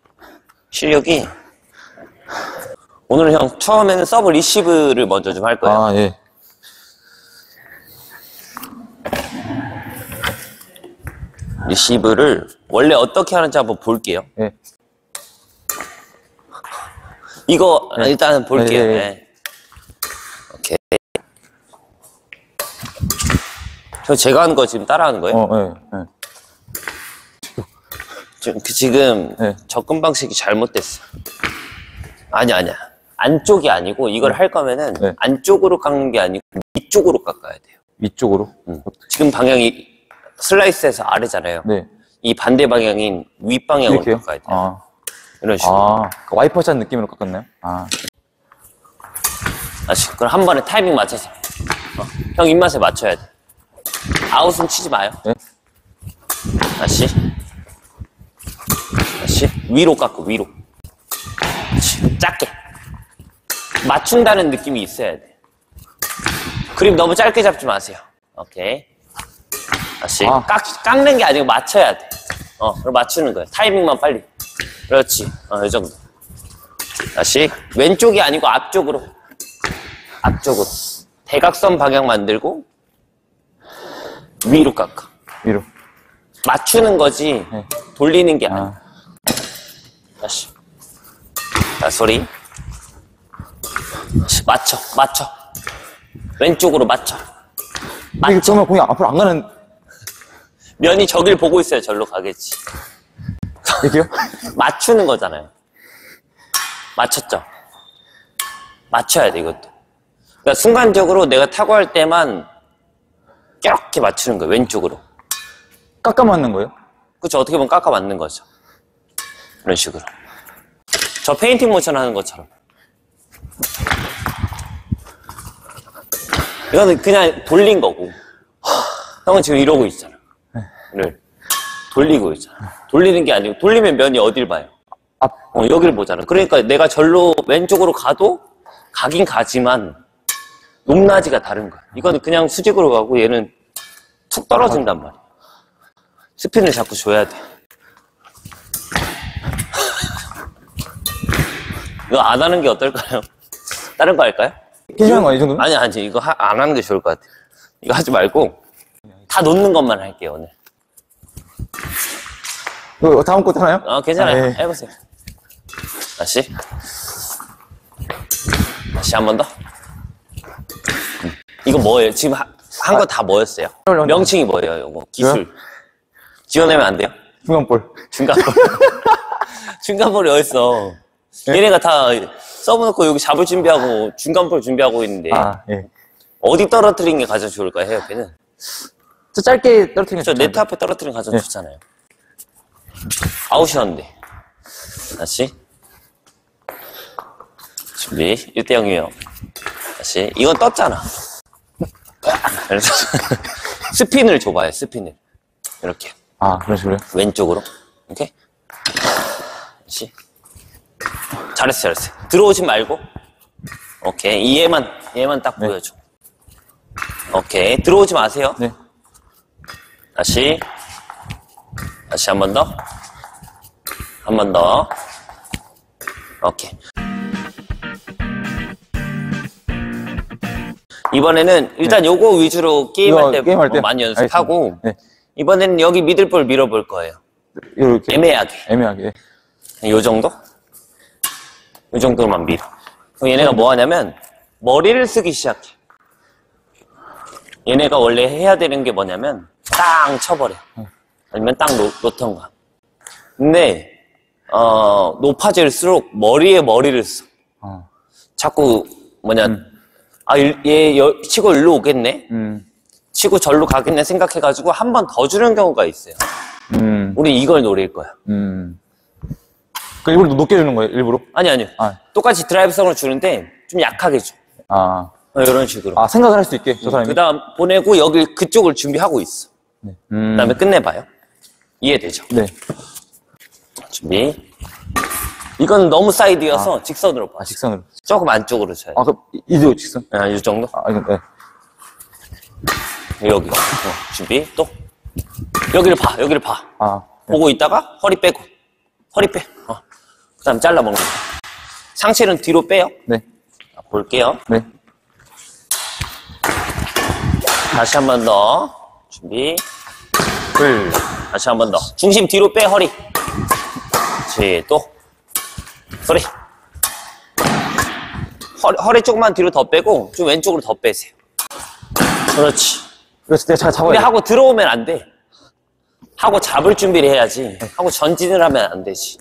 실력이. 오늘은 형 처음에는 서브 리시브를 먼저 좀 할 거예요. 아 예. 리시브를 원래 어떻게 하는지 한번 볼게요. 예. 이거 예. 일단은 볼게요. 예. 예. 제가 한 거 지금 따라하는 거예요? 네. 지금 네. 접근 방식이 잘못됐어. 아니야. 안쪽이 아니고 이걸 할 거면은 네. 안쪽으로 깎는 게 아니고 위쪽으로 깎아야 돼요. 위쪽으로? 지금 방향이 슬라이스해서 아래잖아요. 네. 이 반대 방향인 윗방향으로 깎아야 돼요. 아. 이런 식으로. 아, 그 와이퍼샷 느낌으로 깎았나요? 아. 아시, 그럼 한 번에 타이밍 맞춰서. 형 입맛에 맞춰야 돼. 아웃은 치지 마요. 네. 다시. 다시. 위로 깎고, 위로. 다시. 작게. 맞춘다는 느낌이 있어야 돼. 그림 너무 짧게 잡지 마세요. 오케이. 다시. 아. 깎는 게 아니고 맞춰야 돼. 그럼 맞추는 거예요. 타이밍만 빨리. 그렇지. 이 정도. 다시. 왼쪽이 아니고 앞쪽으로. 앞쪽으로. 대각선 방향 만들고, 위로 깎아. 위로. 맞추는 거지, 네. 돌리는 게 아니야. 아. 다시. 자, 소리. 맞춰, 맞춰. 왼쪽으로 맞춰. 맞춰. 그러면 공이 앞으로 안 가는. 면이 저길 보고 있어야 절로 가겠지. 이게요? 맞추는 거잖아요. 맞췄죠? 맞춰야 돼, 이것도. 그러니까 순간적으로 내가 타고 할 때만 이렇게 맞추는 거예요, 왼쪽으로. 깎아 맞는 거예요? 그렇죠, 어떻게 보면 깎아 맞는 거죠. 이런 식으로. 저 페인팅 모션 하는 것처럼. 이거는 그냥 돌린 거고. 형은 지금 이러고 있잖아. 를 돌리고 있잖아. 돌리는 게 아니고, 돌리면 면이 어딜 봐요? 여기를 보잖아. 그러니까 내가 절로 왼쪽으로 가도 가긴 가지만 높낮이가 다른 거야. 이거는 그냥 수직으로 가고 얘는 툭 떨어진단 말이야. 스핀을 자꾸 줘야 돼. 이거 안 하는 게 어떨까요? 다른 거 할까요? 괜찮은 거, 이 정도면? 아니, 아니, 이거 안 하는 게 좋을 것 같아. 이거 하지 말고, 다 놓는 것만 할게요, 오늘. 이거 다음 것도 하나요? 괜찮아요. 아, 해보세요. 다시. 다시 한 번 더. 이거 뭐예요? 지금 한 거 다 뭐였어요? 명칭이 뭐예요, 이거? 기술. 그래요? 지어내면 안 돼요? 중간볼. 중간볼. 중간볼이 어딨어. 예? 얘네가 다 써놓고 여기 잡을 준비하고 중간볼 준비하고 있는데. 아, 예. 어디 떨어뜨린 게 가장 좋을까요, 헤어핀은? 저 짧게 떨어뜨린 게 좋죠. 네트 앞에 떨어뜨린 게 가장 예. 좋잖아요. 아웃이었는데. 다시. 준비. 1대0이에요. 다시. 이건 떴잖아. 그래서 스핀을 줘봐요, 스핀을. 이렇게. 아, 그런 식으로요? 왼쪽으로. 오케이? 다시. 잘했어, 잘했어. 들어오지 말고. 오케이. 얘만 딱 보여줘. 네. 오케이. 들어오지 마세요. 네. 다시. 다시 한 번 더. 한 번 더. 오케이. 이번에는 일단 네. 요거 위주로 게임할 때 많이 연습하고. 네. 이번에는 여기 미들볼 밀어볼 거예요. 이렇게 애매하게. 요 정도? 요 정도만 밀어. 그럼 얘네가 뭐 하냐면 머리를 쓰기 시작해. 얘네가 원래 해야 되는 게 뭐냐면 땅 쳐버려. 아니면 땅 놓던가. 근데 높아질수록 머리에 머리를 써. 자꾸 얘 치고 일로 오겠네. 치고 절로 가겠네 생각해가지고 한 번 더 주는 경우가 있어요. 우린 이걸 노릴 거야. 그러니까 일부러 높게 주는 거예요? 일부러? 아니요. 똑같이 드라이브성으로 주는데 좀 약하게 줘. 아. 이런 식으로. 아, 생각을 할 수 있게, 저 사람이? 그 다음 보내고 여기 그쪽을 준비하고 있어. 네. 그 다음에 끝내봐요. 이해되죠? 네. 준비. 이건 너무 사이드여서 직선으로 봐. 직선으로. 조금 안쪽으로 쳐야 돼. 그럼 이대로 직선? 이 정도? 이건, 네. 여기. 준비. 또. 여기를 봐. 네. 보고 있다가 허리 빼고. 허리 빼. 그 다음 잘라 먹는 거. 상체는 뒤로 빼요. 네. 볼게요. 네. 다시 한 번 더. 준비. 둘. 다시 한 번 더. 중심 뒤로 빼, 허리. 그렇지. 또. 허리. 허리 쪽만 뒤로 더 빼고, 좀 왼쪽으로 더 빼세요. 그렇지. 내가 잘 잡아야 근데 돼. 하고 들어오면 안 돼. 하고 잡을 준비를 해야지. 하고 전진을 하면 안 되지.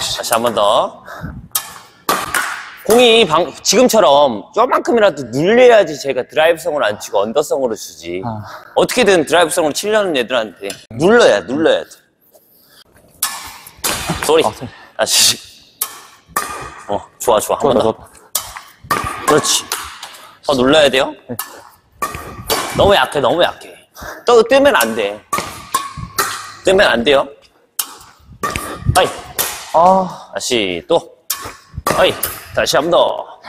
다시 한 번 더. 공이 지금처럼 요만큼이라도 눌려야지 제가 드라이브성으로 안 치고 언더성으로 주지. 어떻게든 드라이브성으로 치려는 애들한테 눌러야 돼. 쏘리. 좋아. 한 번 더. 그렇지. 더 눌러야 돼요? 네. 너무 약해. 또 뜨면 안 돼. 뜨면 안 돼요. 아이. 다시 또. 아이. 다시 한 번 더.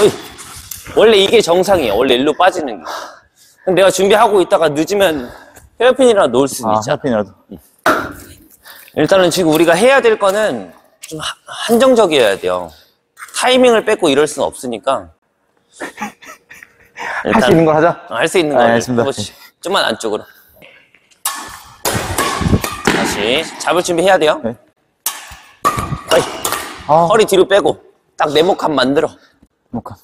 어이. 원래 이게 정상이에요. 원래 일로 빠지는 게. 근데 내가 준비하고 있다가 늦으면 헤어핀이라도 놓을 수 있잖아. 헤어핀이라도. 일단은 지금 우리가 해야 될 거는 좀 한정적이어야 돼요. 타이밍을 뺏고 이럴 수는 없으니까. 할 수 있는 걸 하자. 할 수 있는 걸. 알겠습니다. 좀만 안쪽으로. 다시. 잡을 준비 해야 돼요. 네. 허리 뒤로 빼고. 딱 네모칸 만들어. 네모칸.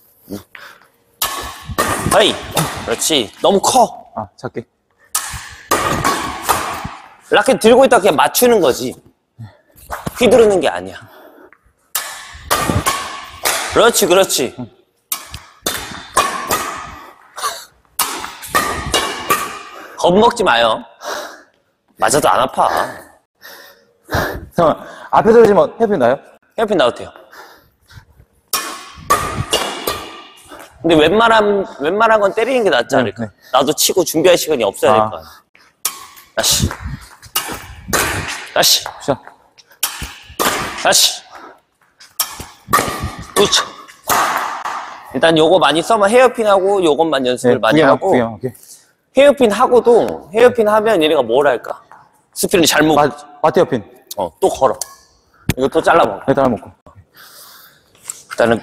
하이. 그렇지. 너무 커. 작게. 라켓 들고 있다가 그냥 맞추는 거지. 휘두르는 게 아니야. 그렇지. 겁먹지 마요. 맞아도 안 아파. 잠깐만, 앞에 떨어지면 헤어핀 나요? 헤어핀 나도 돼요. 근데 웬만한 건 때리는 게 낫지 않을까? 네. 나도 치고 준비할 시간이 없어야 될 거 아니야. 다시. 다시. 그렇죠. 일단 요거 많이 써면 헤어핀하고 요것만 연습을 많이 하고. 오케이. 헤어핀 하고도, 헤어핀 하면 얘네가 뭘 할까? 스피드를 잘 먹고. 마트 헤어핀. 또 걸어. 이것도 잘라먹어. 잘라먹고. 일단은,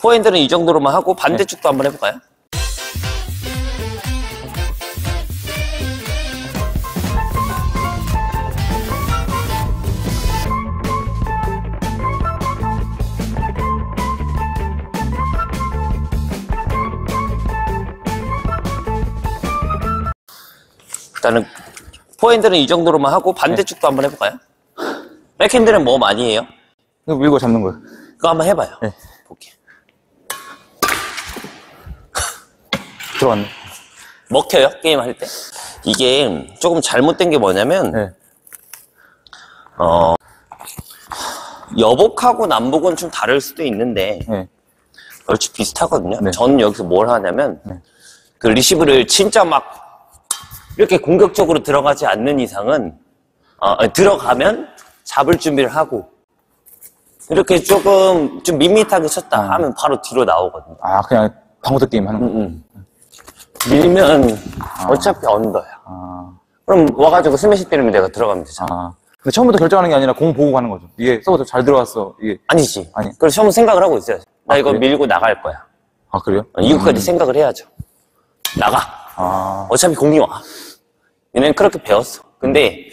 포핸드는 이 정도로만 하고, 반대쪽도 한번 해볼까요? 일단은 포핸드는 이 정도로만 하고 반대쪽도 한번 해볼까요? 백핸드는 뭐 많이 해요? 이거 밀고 잡는 거예요. 그거 한번 해봐요. 네. 볼게요. 들어갔네. 먹혀요? 게임할 때? 이게 조금 잘못된 게 뭐냐면 여복하고 남복은 좀 다를 수도 있는데 얼추 비슷하거든요. 저는 여기서 뭘 하냐면 그 리시브를 진짜 막 이렇게 공격적으로 들어가지 않는 이상은 들어가면 잡을 준비를 하고 이렇게 조금 좀 밋밋하게 쳤다 하면 바로 뒤로 나오거든요. 그냥 방어도 게임 하는 거. 밀리면 어차피 언더야. 그럼 와가지고 스매시 때리면 내가 들어가면 되잖아. 근데 처음부터 결정하는 게 아니라 공 보고 가는 거죠. 이게 서브 잘 들어왔어. 이게 아니지. 그래서 처음 생각을 하고 있어야지. 나 이거 그래요? 밀고 나갈 거야. 그래요? 이거까지 생각을 해야죠. 나가. 어차피 공이 와. 얘네는 그렇게 배웠어. 근데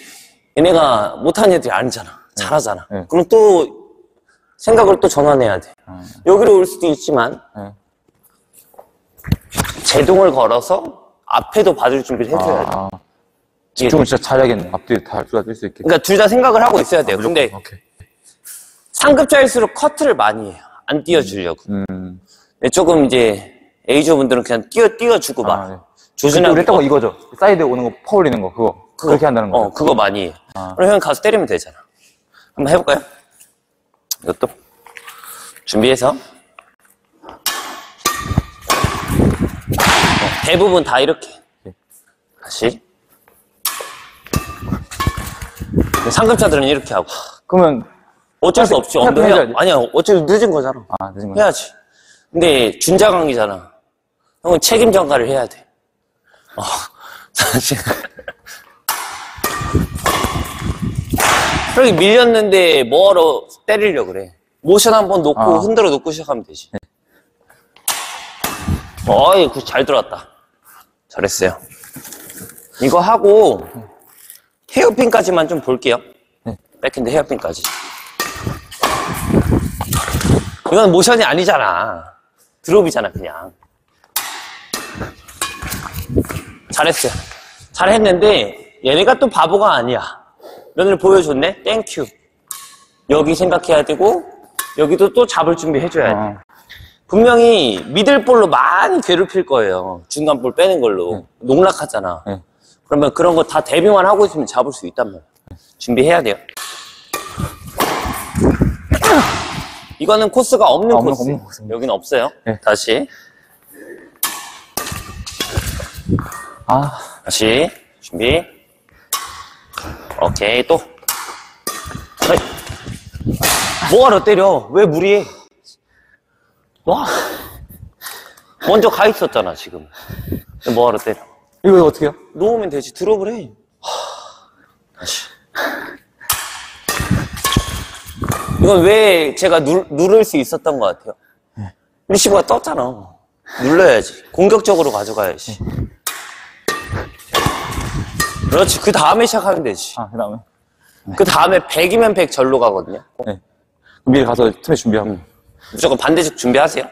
얘네가 못하는 애들이 아니잖아. 잘하잖아. 그럼 또 생각을 또 전환해야 돼. 여기로 올 수도 있지만 제동을 걸어서 앞에도 받을 준비를 해줘야 돼. 집중을 진짜 잘해야겠네. 앞뒤 다 할 수 있게. 그러니까 둘 다 생각을 하고 있어야 돼요. 근데 상급자일수록 커트를 많이 해요. 안 띄워주려고. 조금 이제 에이저분들은 그냥 띄워주고 막. 조준하고 그랬다고 이거죠. 사이드 오는 거 퍼올리는 거 그거 그렇게 한다는 거. 그거 많이 해. 그럼 형 가서 때리면 되잖아. 한번 해볼까요? 이것도 준비해서 대부분 다 이렇게. 다시 상급자들은 이렇게 하고. 그러면 어쩔 수 없지. 언더 해야. 아니야, 어차피 늦은 거잖아. 늦은 거 해야지. 근데 준자강이잖아. 형은 책임 전가를 해야 돼. 사실. 그렇게 밀렸는데 뭐하러 때리려 그래. 모션 한번 놓고 흔들어 놓고 시작하면 되지. 어이, 잘 들어왔다. 잘했어요. 이거 하고 헤어핀까지만 좀 볼게요. 백핸드 헤어핀까지. 이건 모션이 아니잖아. 드롭이잖아 그냥. 잘했어요. 잘했는데 얘네가 또 바보가 아니야. 면을 보여줬네. 땡큐. 여기 생각해야 되고 여기도 또 잡을 준비 해줘야 돼. 분명히 미들볼로 많이 괴롭힐 거예요. 중간볼 빼는 걸로. 농락하잖아. 그러면 그런 거 다 대비만 하고 있으면 잡을 수 있단 말이야. 준비해야 돼요. 이거는 코스가 없는 코스. 여기는 없어요. 네. 다시. 다시. 준비. 오케이, 또. 뭐하러 때려? 왜 무리해? 와. 먼저 가 있었잖아, 지금. 뭐하러 때려? 이거 어떻게 해요? 놓으면 되지. 드롭을 해. 다시. 이건 왜 제가 누를 수 있었던 것 같아요? 네. 리시버가 떴잖아. 눌러야지. 공격적으로 가져가야지. 네. 그렇지. 그 다음에 시작하면 되지. 그 다음에? 네. 그 다음에 100이면 100 절로 가거든요. 네. 미리 가서 틈에 준비하고. 무조건 반대쪽 준비하세요.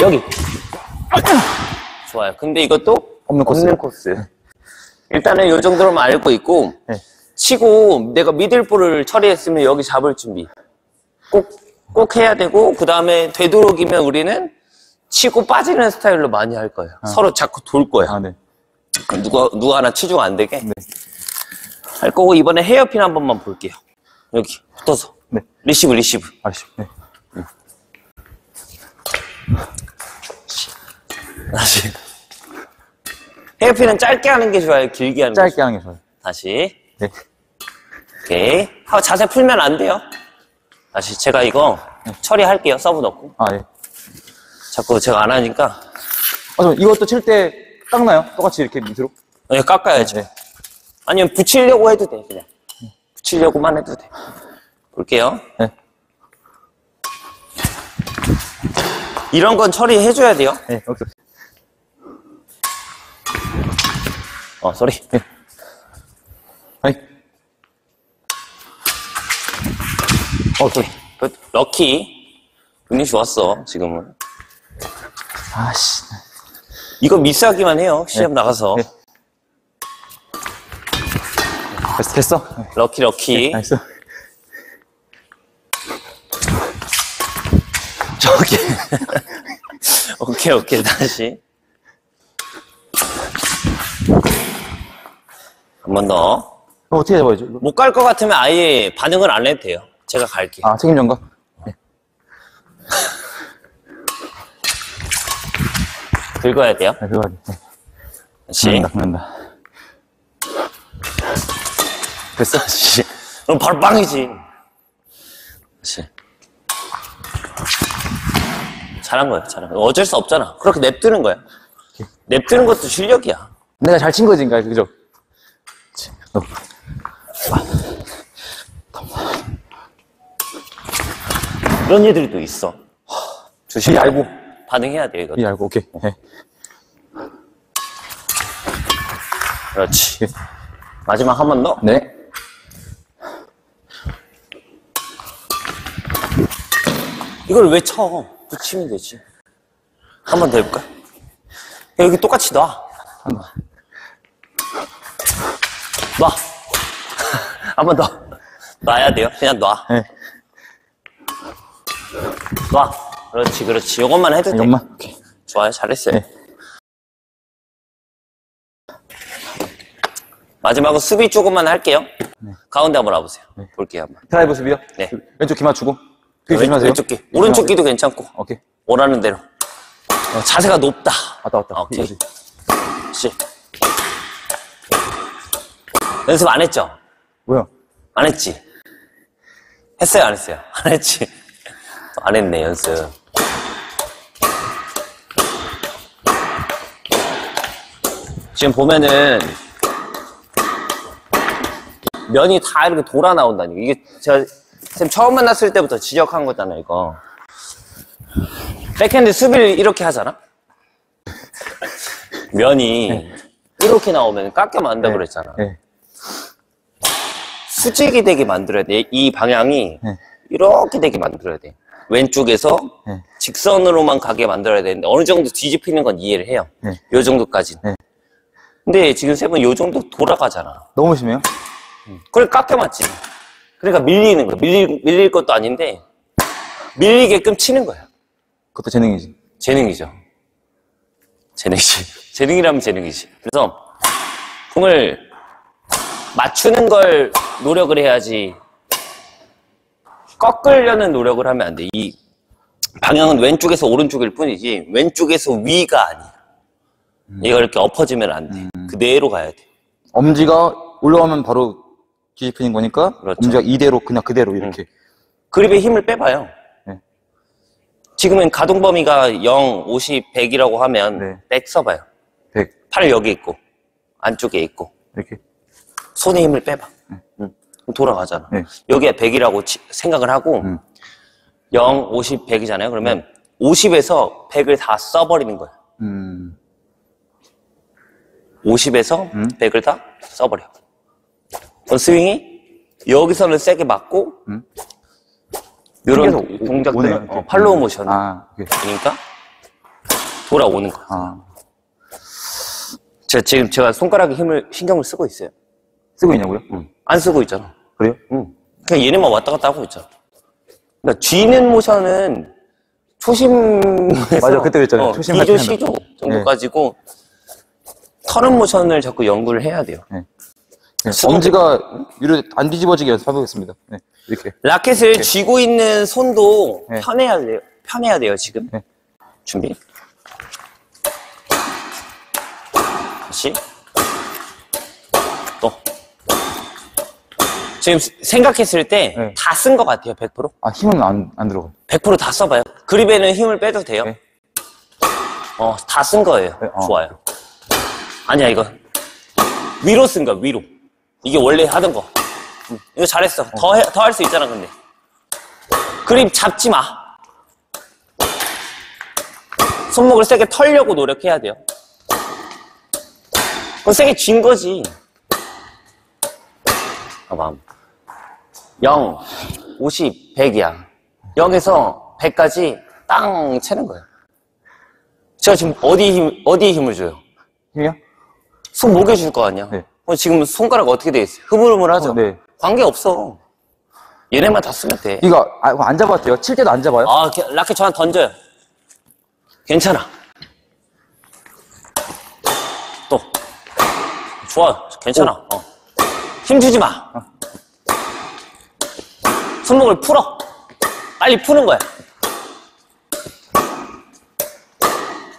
여기. 좋아요. 근데 이것도 없는 코스. 일단은 요 정도로만 알고 있고. 네. 치고 내가 미들볼을 처리했으면 여기 잡을 준비 꼭 해야 되고, 그 다음에 되도록이면 우리는 치고 빠지는 스타일로 많이 할 거예요. 서로 자꾸 돌 거야. 네. 누가 하나 치중 안 되게 할 거고, 이번에 헤어핀 한 번만 볼게요. 여기 붙어서 리시브. 네. 다시. 헤어핀은 짧게 하는 게 좋아요, 길게 하는 게 좋아요? 짧게 하는 게 좋아요. 다시. 네. 오케이. 자세 풀면 안 돼요. 다시. 제가 이거 처리할게요. 서브 넣고. 예. 자꾸 제가 안 하니까. 그럼 이것도 칠 때 깎나요? 똑같이 이렇게 밑으로? 네, 깎아야죠. 네. 아니면 붙이려고 해도 돼, 그냥. 붙이려고만 해도 돼. 볼게요. 네. 이런 건 처리해줘야 돼요. 네, 오케이. 쏘리. 네. 오케이. 럭키. 운이 좋았어, 지금은. 아씨. 이거 미스하기만 해요, 시합 나가서. 네. 됐어. 럭키. 네, 됐어. 저기. 오케이, 다시. 한 번 더. 어떻게 잡아야죠? 못 갈 것 같으면 아예 반응을 안 해도 돼요. 제가 갈게요. 책임 전가? 네. 긁어야 돼요? 네, 긁어야 돼요. 다시. 긁는다. 됐어? 다시. 그럼 바로 빵이지. 다시. 잘한 거야, 어쩔 수 없잖아. 그렇게 냅두는 거야. 냅두는 것도 실력이야. 내가 잘 친 거지, 그죠? 이런 애들이 또 있어. 조심히 알고 반응해야 돼, 이거. 알고, 오케이. 네. 그렇지. 마지막 한 번 더. 네. 이걸 왜 쳐? 붙이면 되지. 한 번 더 해볼까? 여기 똑같이 놔. 놔. 한 번 더. 놔야 돼요. 그냥 놔. 네. 놔. 그렇지. 요것만 해도 돼. 오케이. 좋아요. 잘했어요. 네. 마지막으로 수비 조금만 할게요. 네. 가운데 한번 와보세요. 네. 볼게요, 한번. 드라이브 수비요? 네. 왼쪽 귀 맞추고. 귀 조심하세요. 왼쪽 귀. 오른쪽 귀도 괜찮고. 오케이. 원하는 대로. 자세가 높다. 왔다. 오케이. 그렇지. 연습 안 했죠? 왜요? 안 했지? 했어요, 안 했어요? 안 했지? 안 했네, 연습. 지금 보면은 면이 다 이렇게 돌아 나온다니까. 이게 제가 쌤 처음 만났을 때부터 지적한 거잖아, 이거. 백핸드 수비를 이렇게 하잖아? 면이 이렇게 나오면 깎여만 한다고 그랬잖아. 수직이 되게 만들어야 돼. 이 방향이 이렇게 되게 만들어야 돼. 왼쪽에서 직선으로만 가게 만들어야 되는데 어느 정도 뒤집히는 건 이해를 해요. 요 정도까지. 근데 지금 세 분 요 정도 돌아가잖아. 너무 심해요? 그래, 깎여 맞지. 그러니까 밀리는 거야. 밀릴 것도 아닌데 밀리게끔 치는 거야. 그것도 재능이지. 재능이지. 재능이라면 재능이지. 그래서 공을 맞추는 걸 노력을 해야지 꺾으려는 노력을 하면 안 돼. 이 방향은 왼쪽에서 오른쪽일 뿐이지 왼쪽에서 위가 아니야. 얘가 이렇게 엎어지면 안 돼. 그대로 가야 돼. 엄지가 올라오면 바로 뒤집히는 거니까. 그렇죠. 엄지가 이대로 그냥 그대로 이렇게. 그립에 힘을 빼봐요. 네. 지금은 가동 범위가 0, 50, 100이라고 하면 네. 100 써봐요. 100. 팔 여기 있고 안쪽에 있고 이렇게 손에 힘을 빼봐. 네. 돌아가잖아. 네. 여기가 100이라고 생각을 하고 0, 50, 100이잖아요. 그러면 50에서 100을 다 써버리는 거야. 50에서 100을 다 써버려. 그럼 스윙이 여기서는 세게 맞고 이런 동작들 팔로우 모션. 그러니까 돌아오는 거야. 제가 손가락에 힘을 신경을 쓰고 있어요. 쓰고 있냐고요? 안 쓰고 있잖아. 그래요? 그냥 얘네만 왔다 갔다 하고 있잖아. 그러니까 쥐는 모션은 초심에서 맞아, 그때 그랬잖아요. 2조, C조 정도까지고 네. 턴업 모션을 자꾸 연구를 해야 돼요. 네. 네. 엄지가 위로 안 뒤집어지게 연습해보겠습니다. 네. 이렇게 라켓을 이렇게. 쥐고 있는 손도 네. 편해야 돼요 지금. 네. 준비. 다시. 또. 지금 생각했을 때 다 쓴 것 같아요. 100%. 아, 힘은 안 들어가. 100% 다 써봐요. 그립에는 힘을 빼도 돼요. 네. 다 쓴 거예요. 네. 좋아요. 아니야, 이거 위로 쓴 거야. 위로. 이게 원래 하던 거. 이거 잘했어. 더 할 수 있잖아. 근데 그립 잡지 마. 손목을 세게 털려고 노력해야 돼요. 그건 세게 쥔 거지. 봐봐. 0, 50, 100이야 0에서 100까지 땅 채는 거야. 제가 지금 어디에 힘을 줘요? 힘이요? 손목에 줄 거 아니야. 네. 지금 손가락 어떻게 돼 있어요? 흐물흐물하죠? 네. 관계없어. 얘네만 다 쓰면 돼. 이거 안 잡았대요? 칠 때도 안 잡아요? 아, 라켓 저한테 던져요. 괜찮아. 또. 좋아. 괜찮아. 힘 주지 마. 손목을 풀어. 빨리 푸는 거야.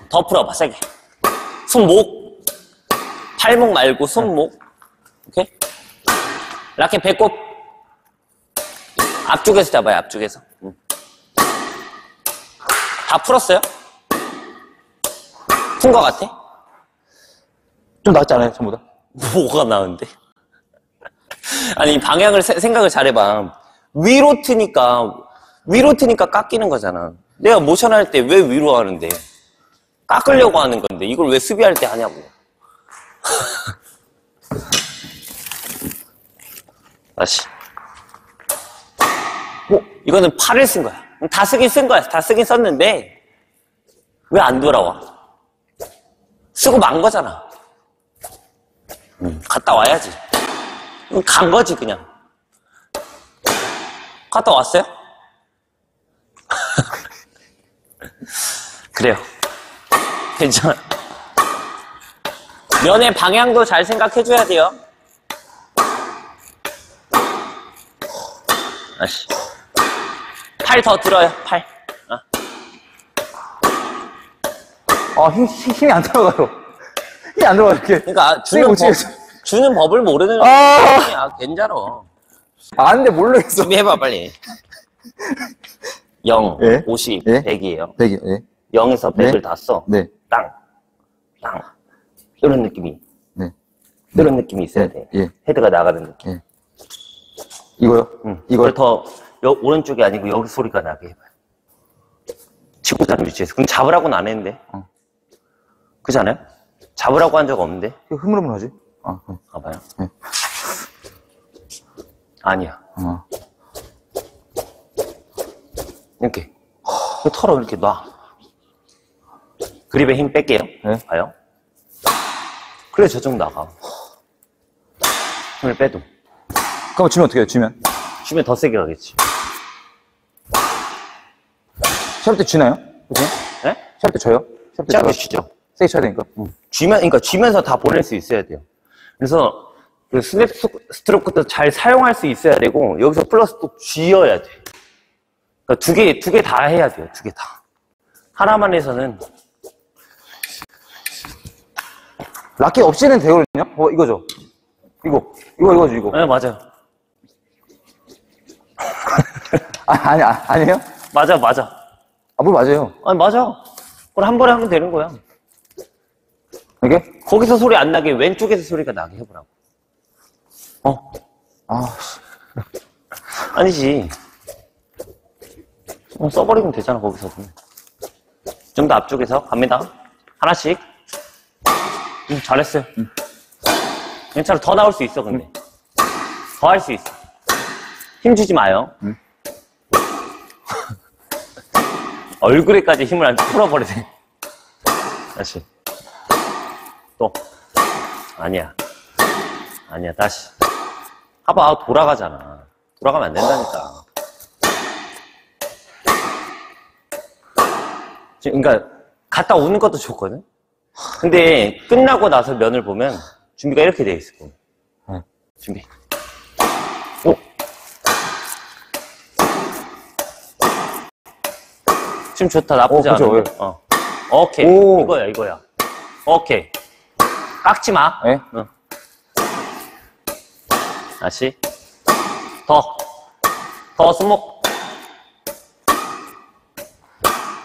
더 풀어봐, 세게. 손목. 팔목 말고 손목. 오케이? 라켓 배꼽. 앞쪽에서 잡아요, 앞쪽에서. 다 풀었어요? 푼 거 같아? 좀 낫지 않아요, 전부 다? 뭐가 나은데? 아니, 방향을 생각을 잘해봐. 위로 트니까 깎이는 거잖아. 내가 모션 할 때 왜 위로 하는데? 깎으려고 하는 건데 이걸 왜 수비할 때 하냐고. 다시. 이거는 팔을 쓴 거야. 다 쓰긴 쓴 거야. 다 쓰긴 썼는데 왜 안 돌아와? 쓰고 만 거잖아. 갔다 와야지. 간 거지, 그냥. 갔다 왔어요? 그래요. 괜찮아. 면의 방향도 잘 생각해줘야 돼요. 아씨. 팔 더 들어요, 팔. 힘이 안 들어가요. 힘이 안 들어가요, 이렇게. 그러니까, 주는 법을 모르는 거야. 괜찮아. 근데 모르겠어. 준비해봐, 빨리. 0, 예? 50, 예? 100이에요. 100, 예? 0에서 100을 네? 다 써. 네. 땅. 이런 느낌이. 네. 이런 느낌이 있어야 네. 돼. 예. 헤드가 나가는 느낌. 예. 이거요? 이걸 더, 오른쪽이 아니고 여기 소리가 나게 해봐요. 치고 있다는 위치에서. 그럼 잡으라고는 안 했는데. 그렇지 않아요? 잡으라고 한 적 없는데. 흐물흐물하지? 봐봐요. 네. 아니야. 이렇게. 털어, 이렇게 놔. 그립에 힘 뺄게요. 네. 봐요. 그래, 저쪽 나가. 힘을 빼도. 그럼 지면 어떻게 해요, 지면? 치면 더 세게 가겠지. 시합 때 지나요? 그치? 네? 시합 때 져요? 시합 때 지죠. 세게 쳐야 되니까. 그러니까 쥐면서 다 보낼 수 있어야 돼요. 그래서 그 스냅 스트로크도 잘 사용할 수 있어야 되고, 여기서 플러스 또 쥐어야 돼. 그러니까 두 개 다 해야 돼요. 두 개 다. 하나만 해서는. 라켓 없이는 되거든요? 이거죠? 이거죠, 이거. 네, 맞아요. 아니에요? 맞아. 뭘 맞아요? 아니, 맞아. 그걸 한 번에 하면 되는 거야. 이게? 거기서 소리 안 나게, 왼쪽에서 소리가 나게 해보라고. 아니지. 써버리면 되잖아, 거기서. 좀 더 앞쪽에서 갑니다. 하나씩. 잘했어요. 괜찮아, 더 나올 수 있어, 근데. 더 할 수 있어. 힘 주지 마요. 얼굴에까지 힘을 안 풀어버리세요. 다시. 또. 아니야, 다시. 봐봐, 돌아가잖아. 돌아가면 안 된다니까. 지금, 그러니까, 갔다 오는 것도 좋거든? 근데, 끝나고 나서 면을 보면, 준비가 이렇게 돼 있을 거야. 준비. 오! 지금 좋다, 나쁘지 않은데. 오케이. 오. 이거야. 오케이. 깎지 마. 예? 다시. 더 스모크.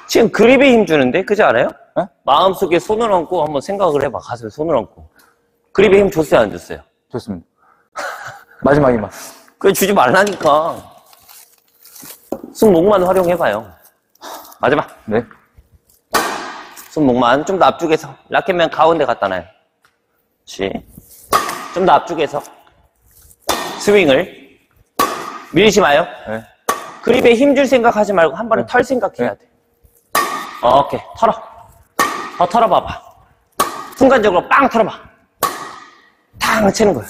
지금 그립에 힘 주는데? 그지 않아요? 에? 마음속에 손을 얹고 한번 생각을 해봐. 가슴에 손을 얹고. 그립에 힘 줬어요, 안 줬어요? 줬습니다. 마지막이만. 그래, 주지 말라니까. 손목만 활용해봐요. 마지막. 네. 손목만 좀 더 앞쪽에서. 라켓맨 가운데 갖다 놔요. 그렇지. 좀 더 앞쪽에서. 스윙을. 밀지 마요. 네. 그립에 힘 줄 생각 하지 말고 한 번에 털 생각해야 돼. 오케이. 털어. 더 털어봐봐. 순간적으로 빵 털어봐. 탕 채는 거야.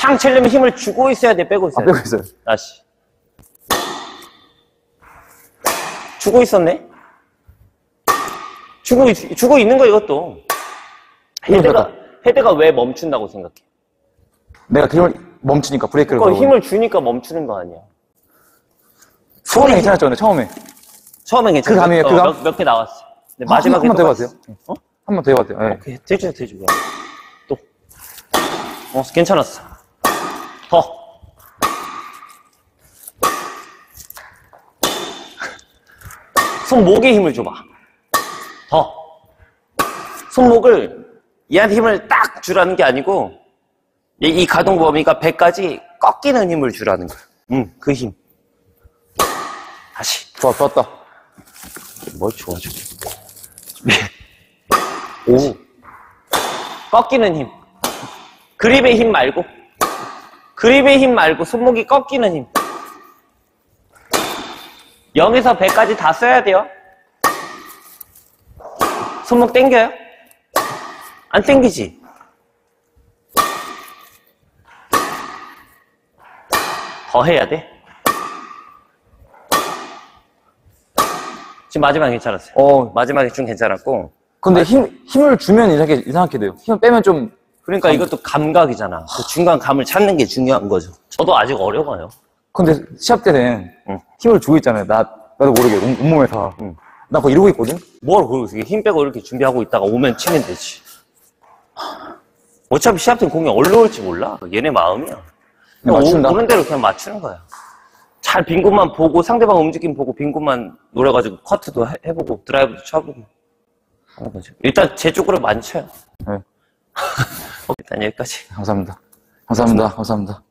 탕 채려면 힘을 주고 있어야 돼, 빼고 있어야 돼? 빼고 있어요. 다시. 주고 있었네? 주고 있는 거야, 이것도. 헤드가 왜 멈춘다고 생각해? 내가 힘을 멈추니까, 브레이크를. 그러니까 힘을 주니까 멈추는 거 아니야. 처음에 괜찮았죠, 근데 처음엔 괜찮았죠. 그 감이에요, 그 감. 몇 개 나왔어. 근데 마지막에. 한 번 더 해봤어요. 한 번 더 해봤어요. 네. 오케이, 대주세요. 또. 괜찮았어. 더. 손목에 힘을 줘봐. 더. 손목을 얘한테 힘을 딱 주라는 게 아니고, 이 가동 범위가 배까지 꺾이는 힘을 주라는 거야. 그 힘. 다시. 좋았다. 뭘 좋아지고. 오. 꺾이는 힘. 그립의 힘 말고 손목이 꺾이는 힘. 0에서 100까지 다 써야 돼요. 손목 당겨요? 안 당기지? 더 해야 돼? 지금 마지막에 괜찮았어요. 마지막에 좀 괜찮았고. 근데 힘을 주면 이상하게 돼요. 힘을 빼면 좀. 그러니까 이것도 감각이잖아. 그 중간 감을 찾는 게 중요한 거죠. 저도 아직 어려워요. 근데 시합 때는 힘을 주고 있잖아요. 나도 모르게 온몸에 다. 나 그거 이러고 있거든? 뭘 그러고 있어? 힘 빼고 이렇게 준비하고 있다가 오면 치면 되지. 어차피 시합 때는 공이 어려울지 몰라. 얘네 마음이야. 그냥 오는 대로 그냥 맞추는 거야. 잘 빈 곳만 보고, 상대방 움직임 보고, 빈 곳만 노려가지고 커트도 해보고, 드라이브도 쳐보고. 일단 제 쪽으로 많이 쳐요. 네. 일단 여기까지. 감사합니다.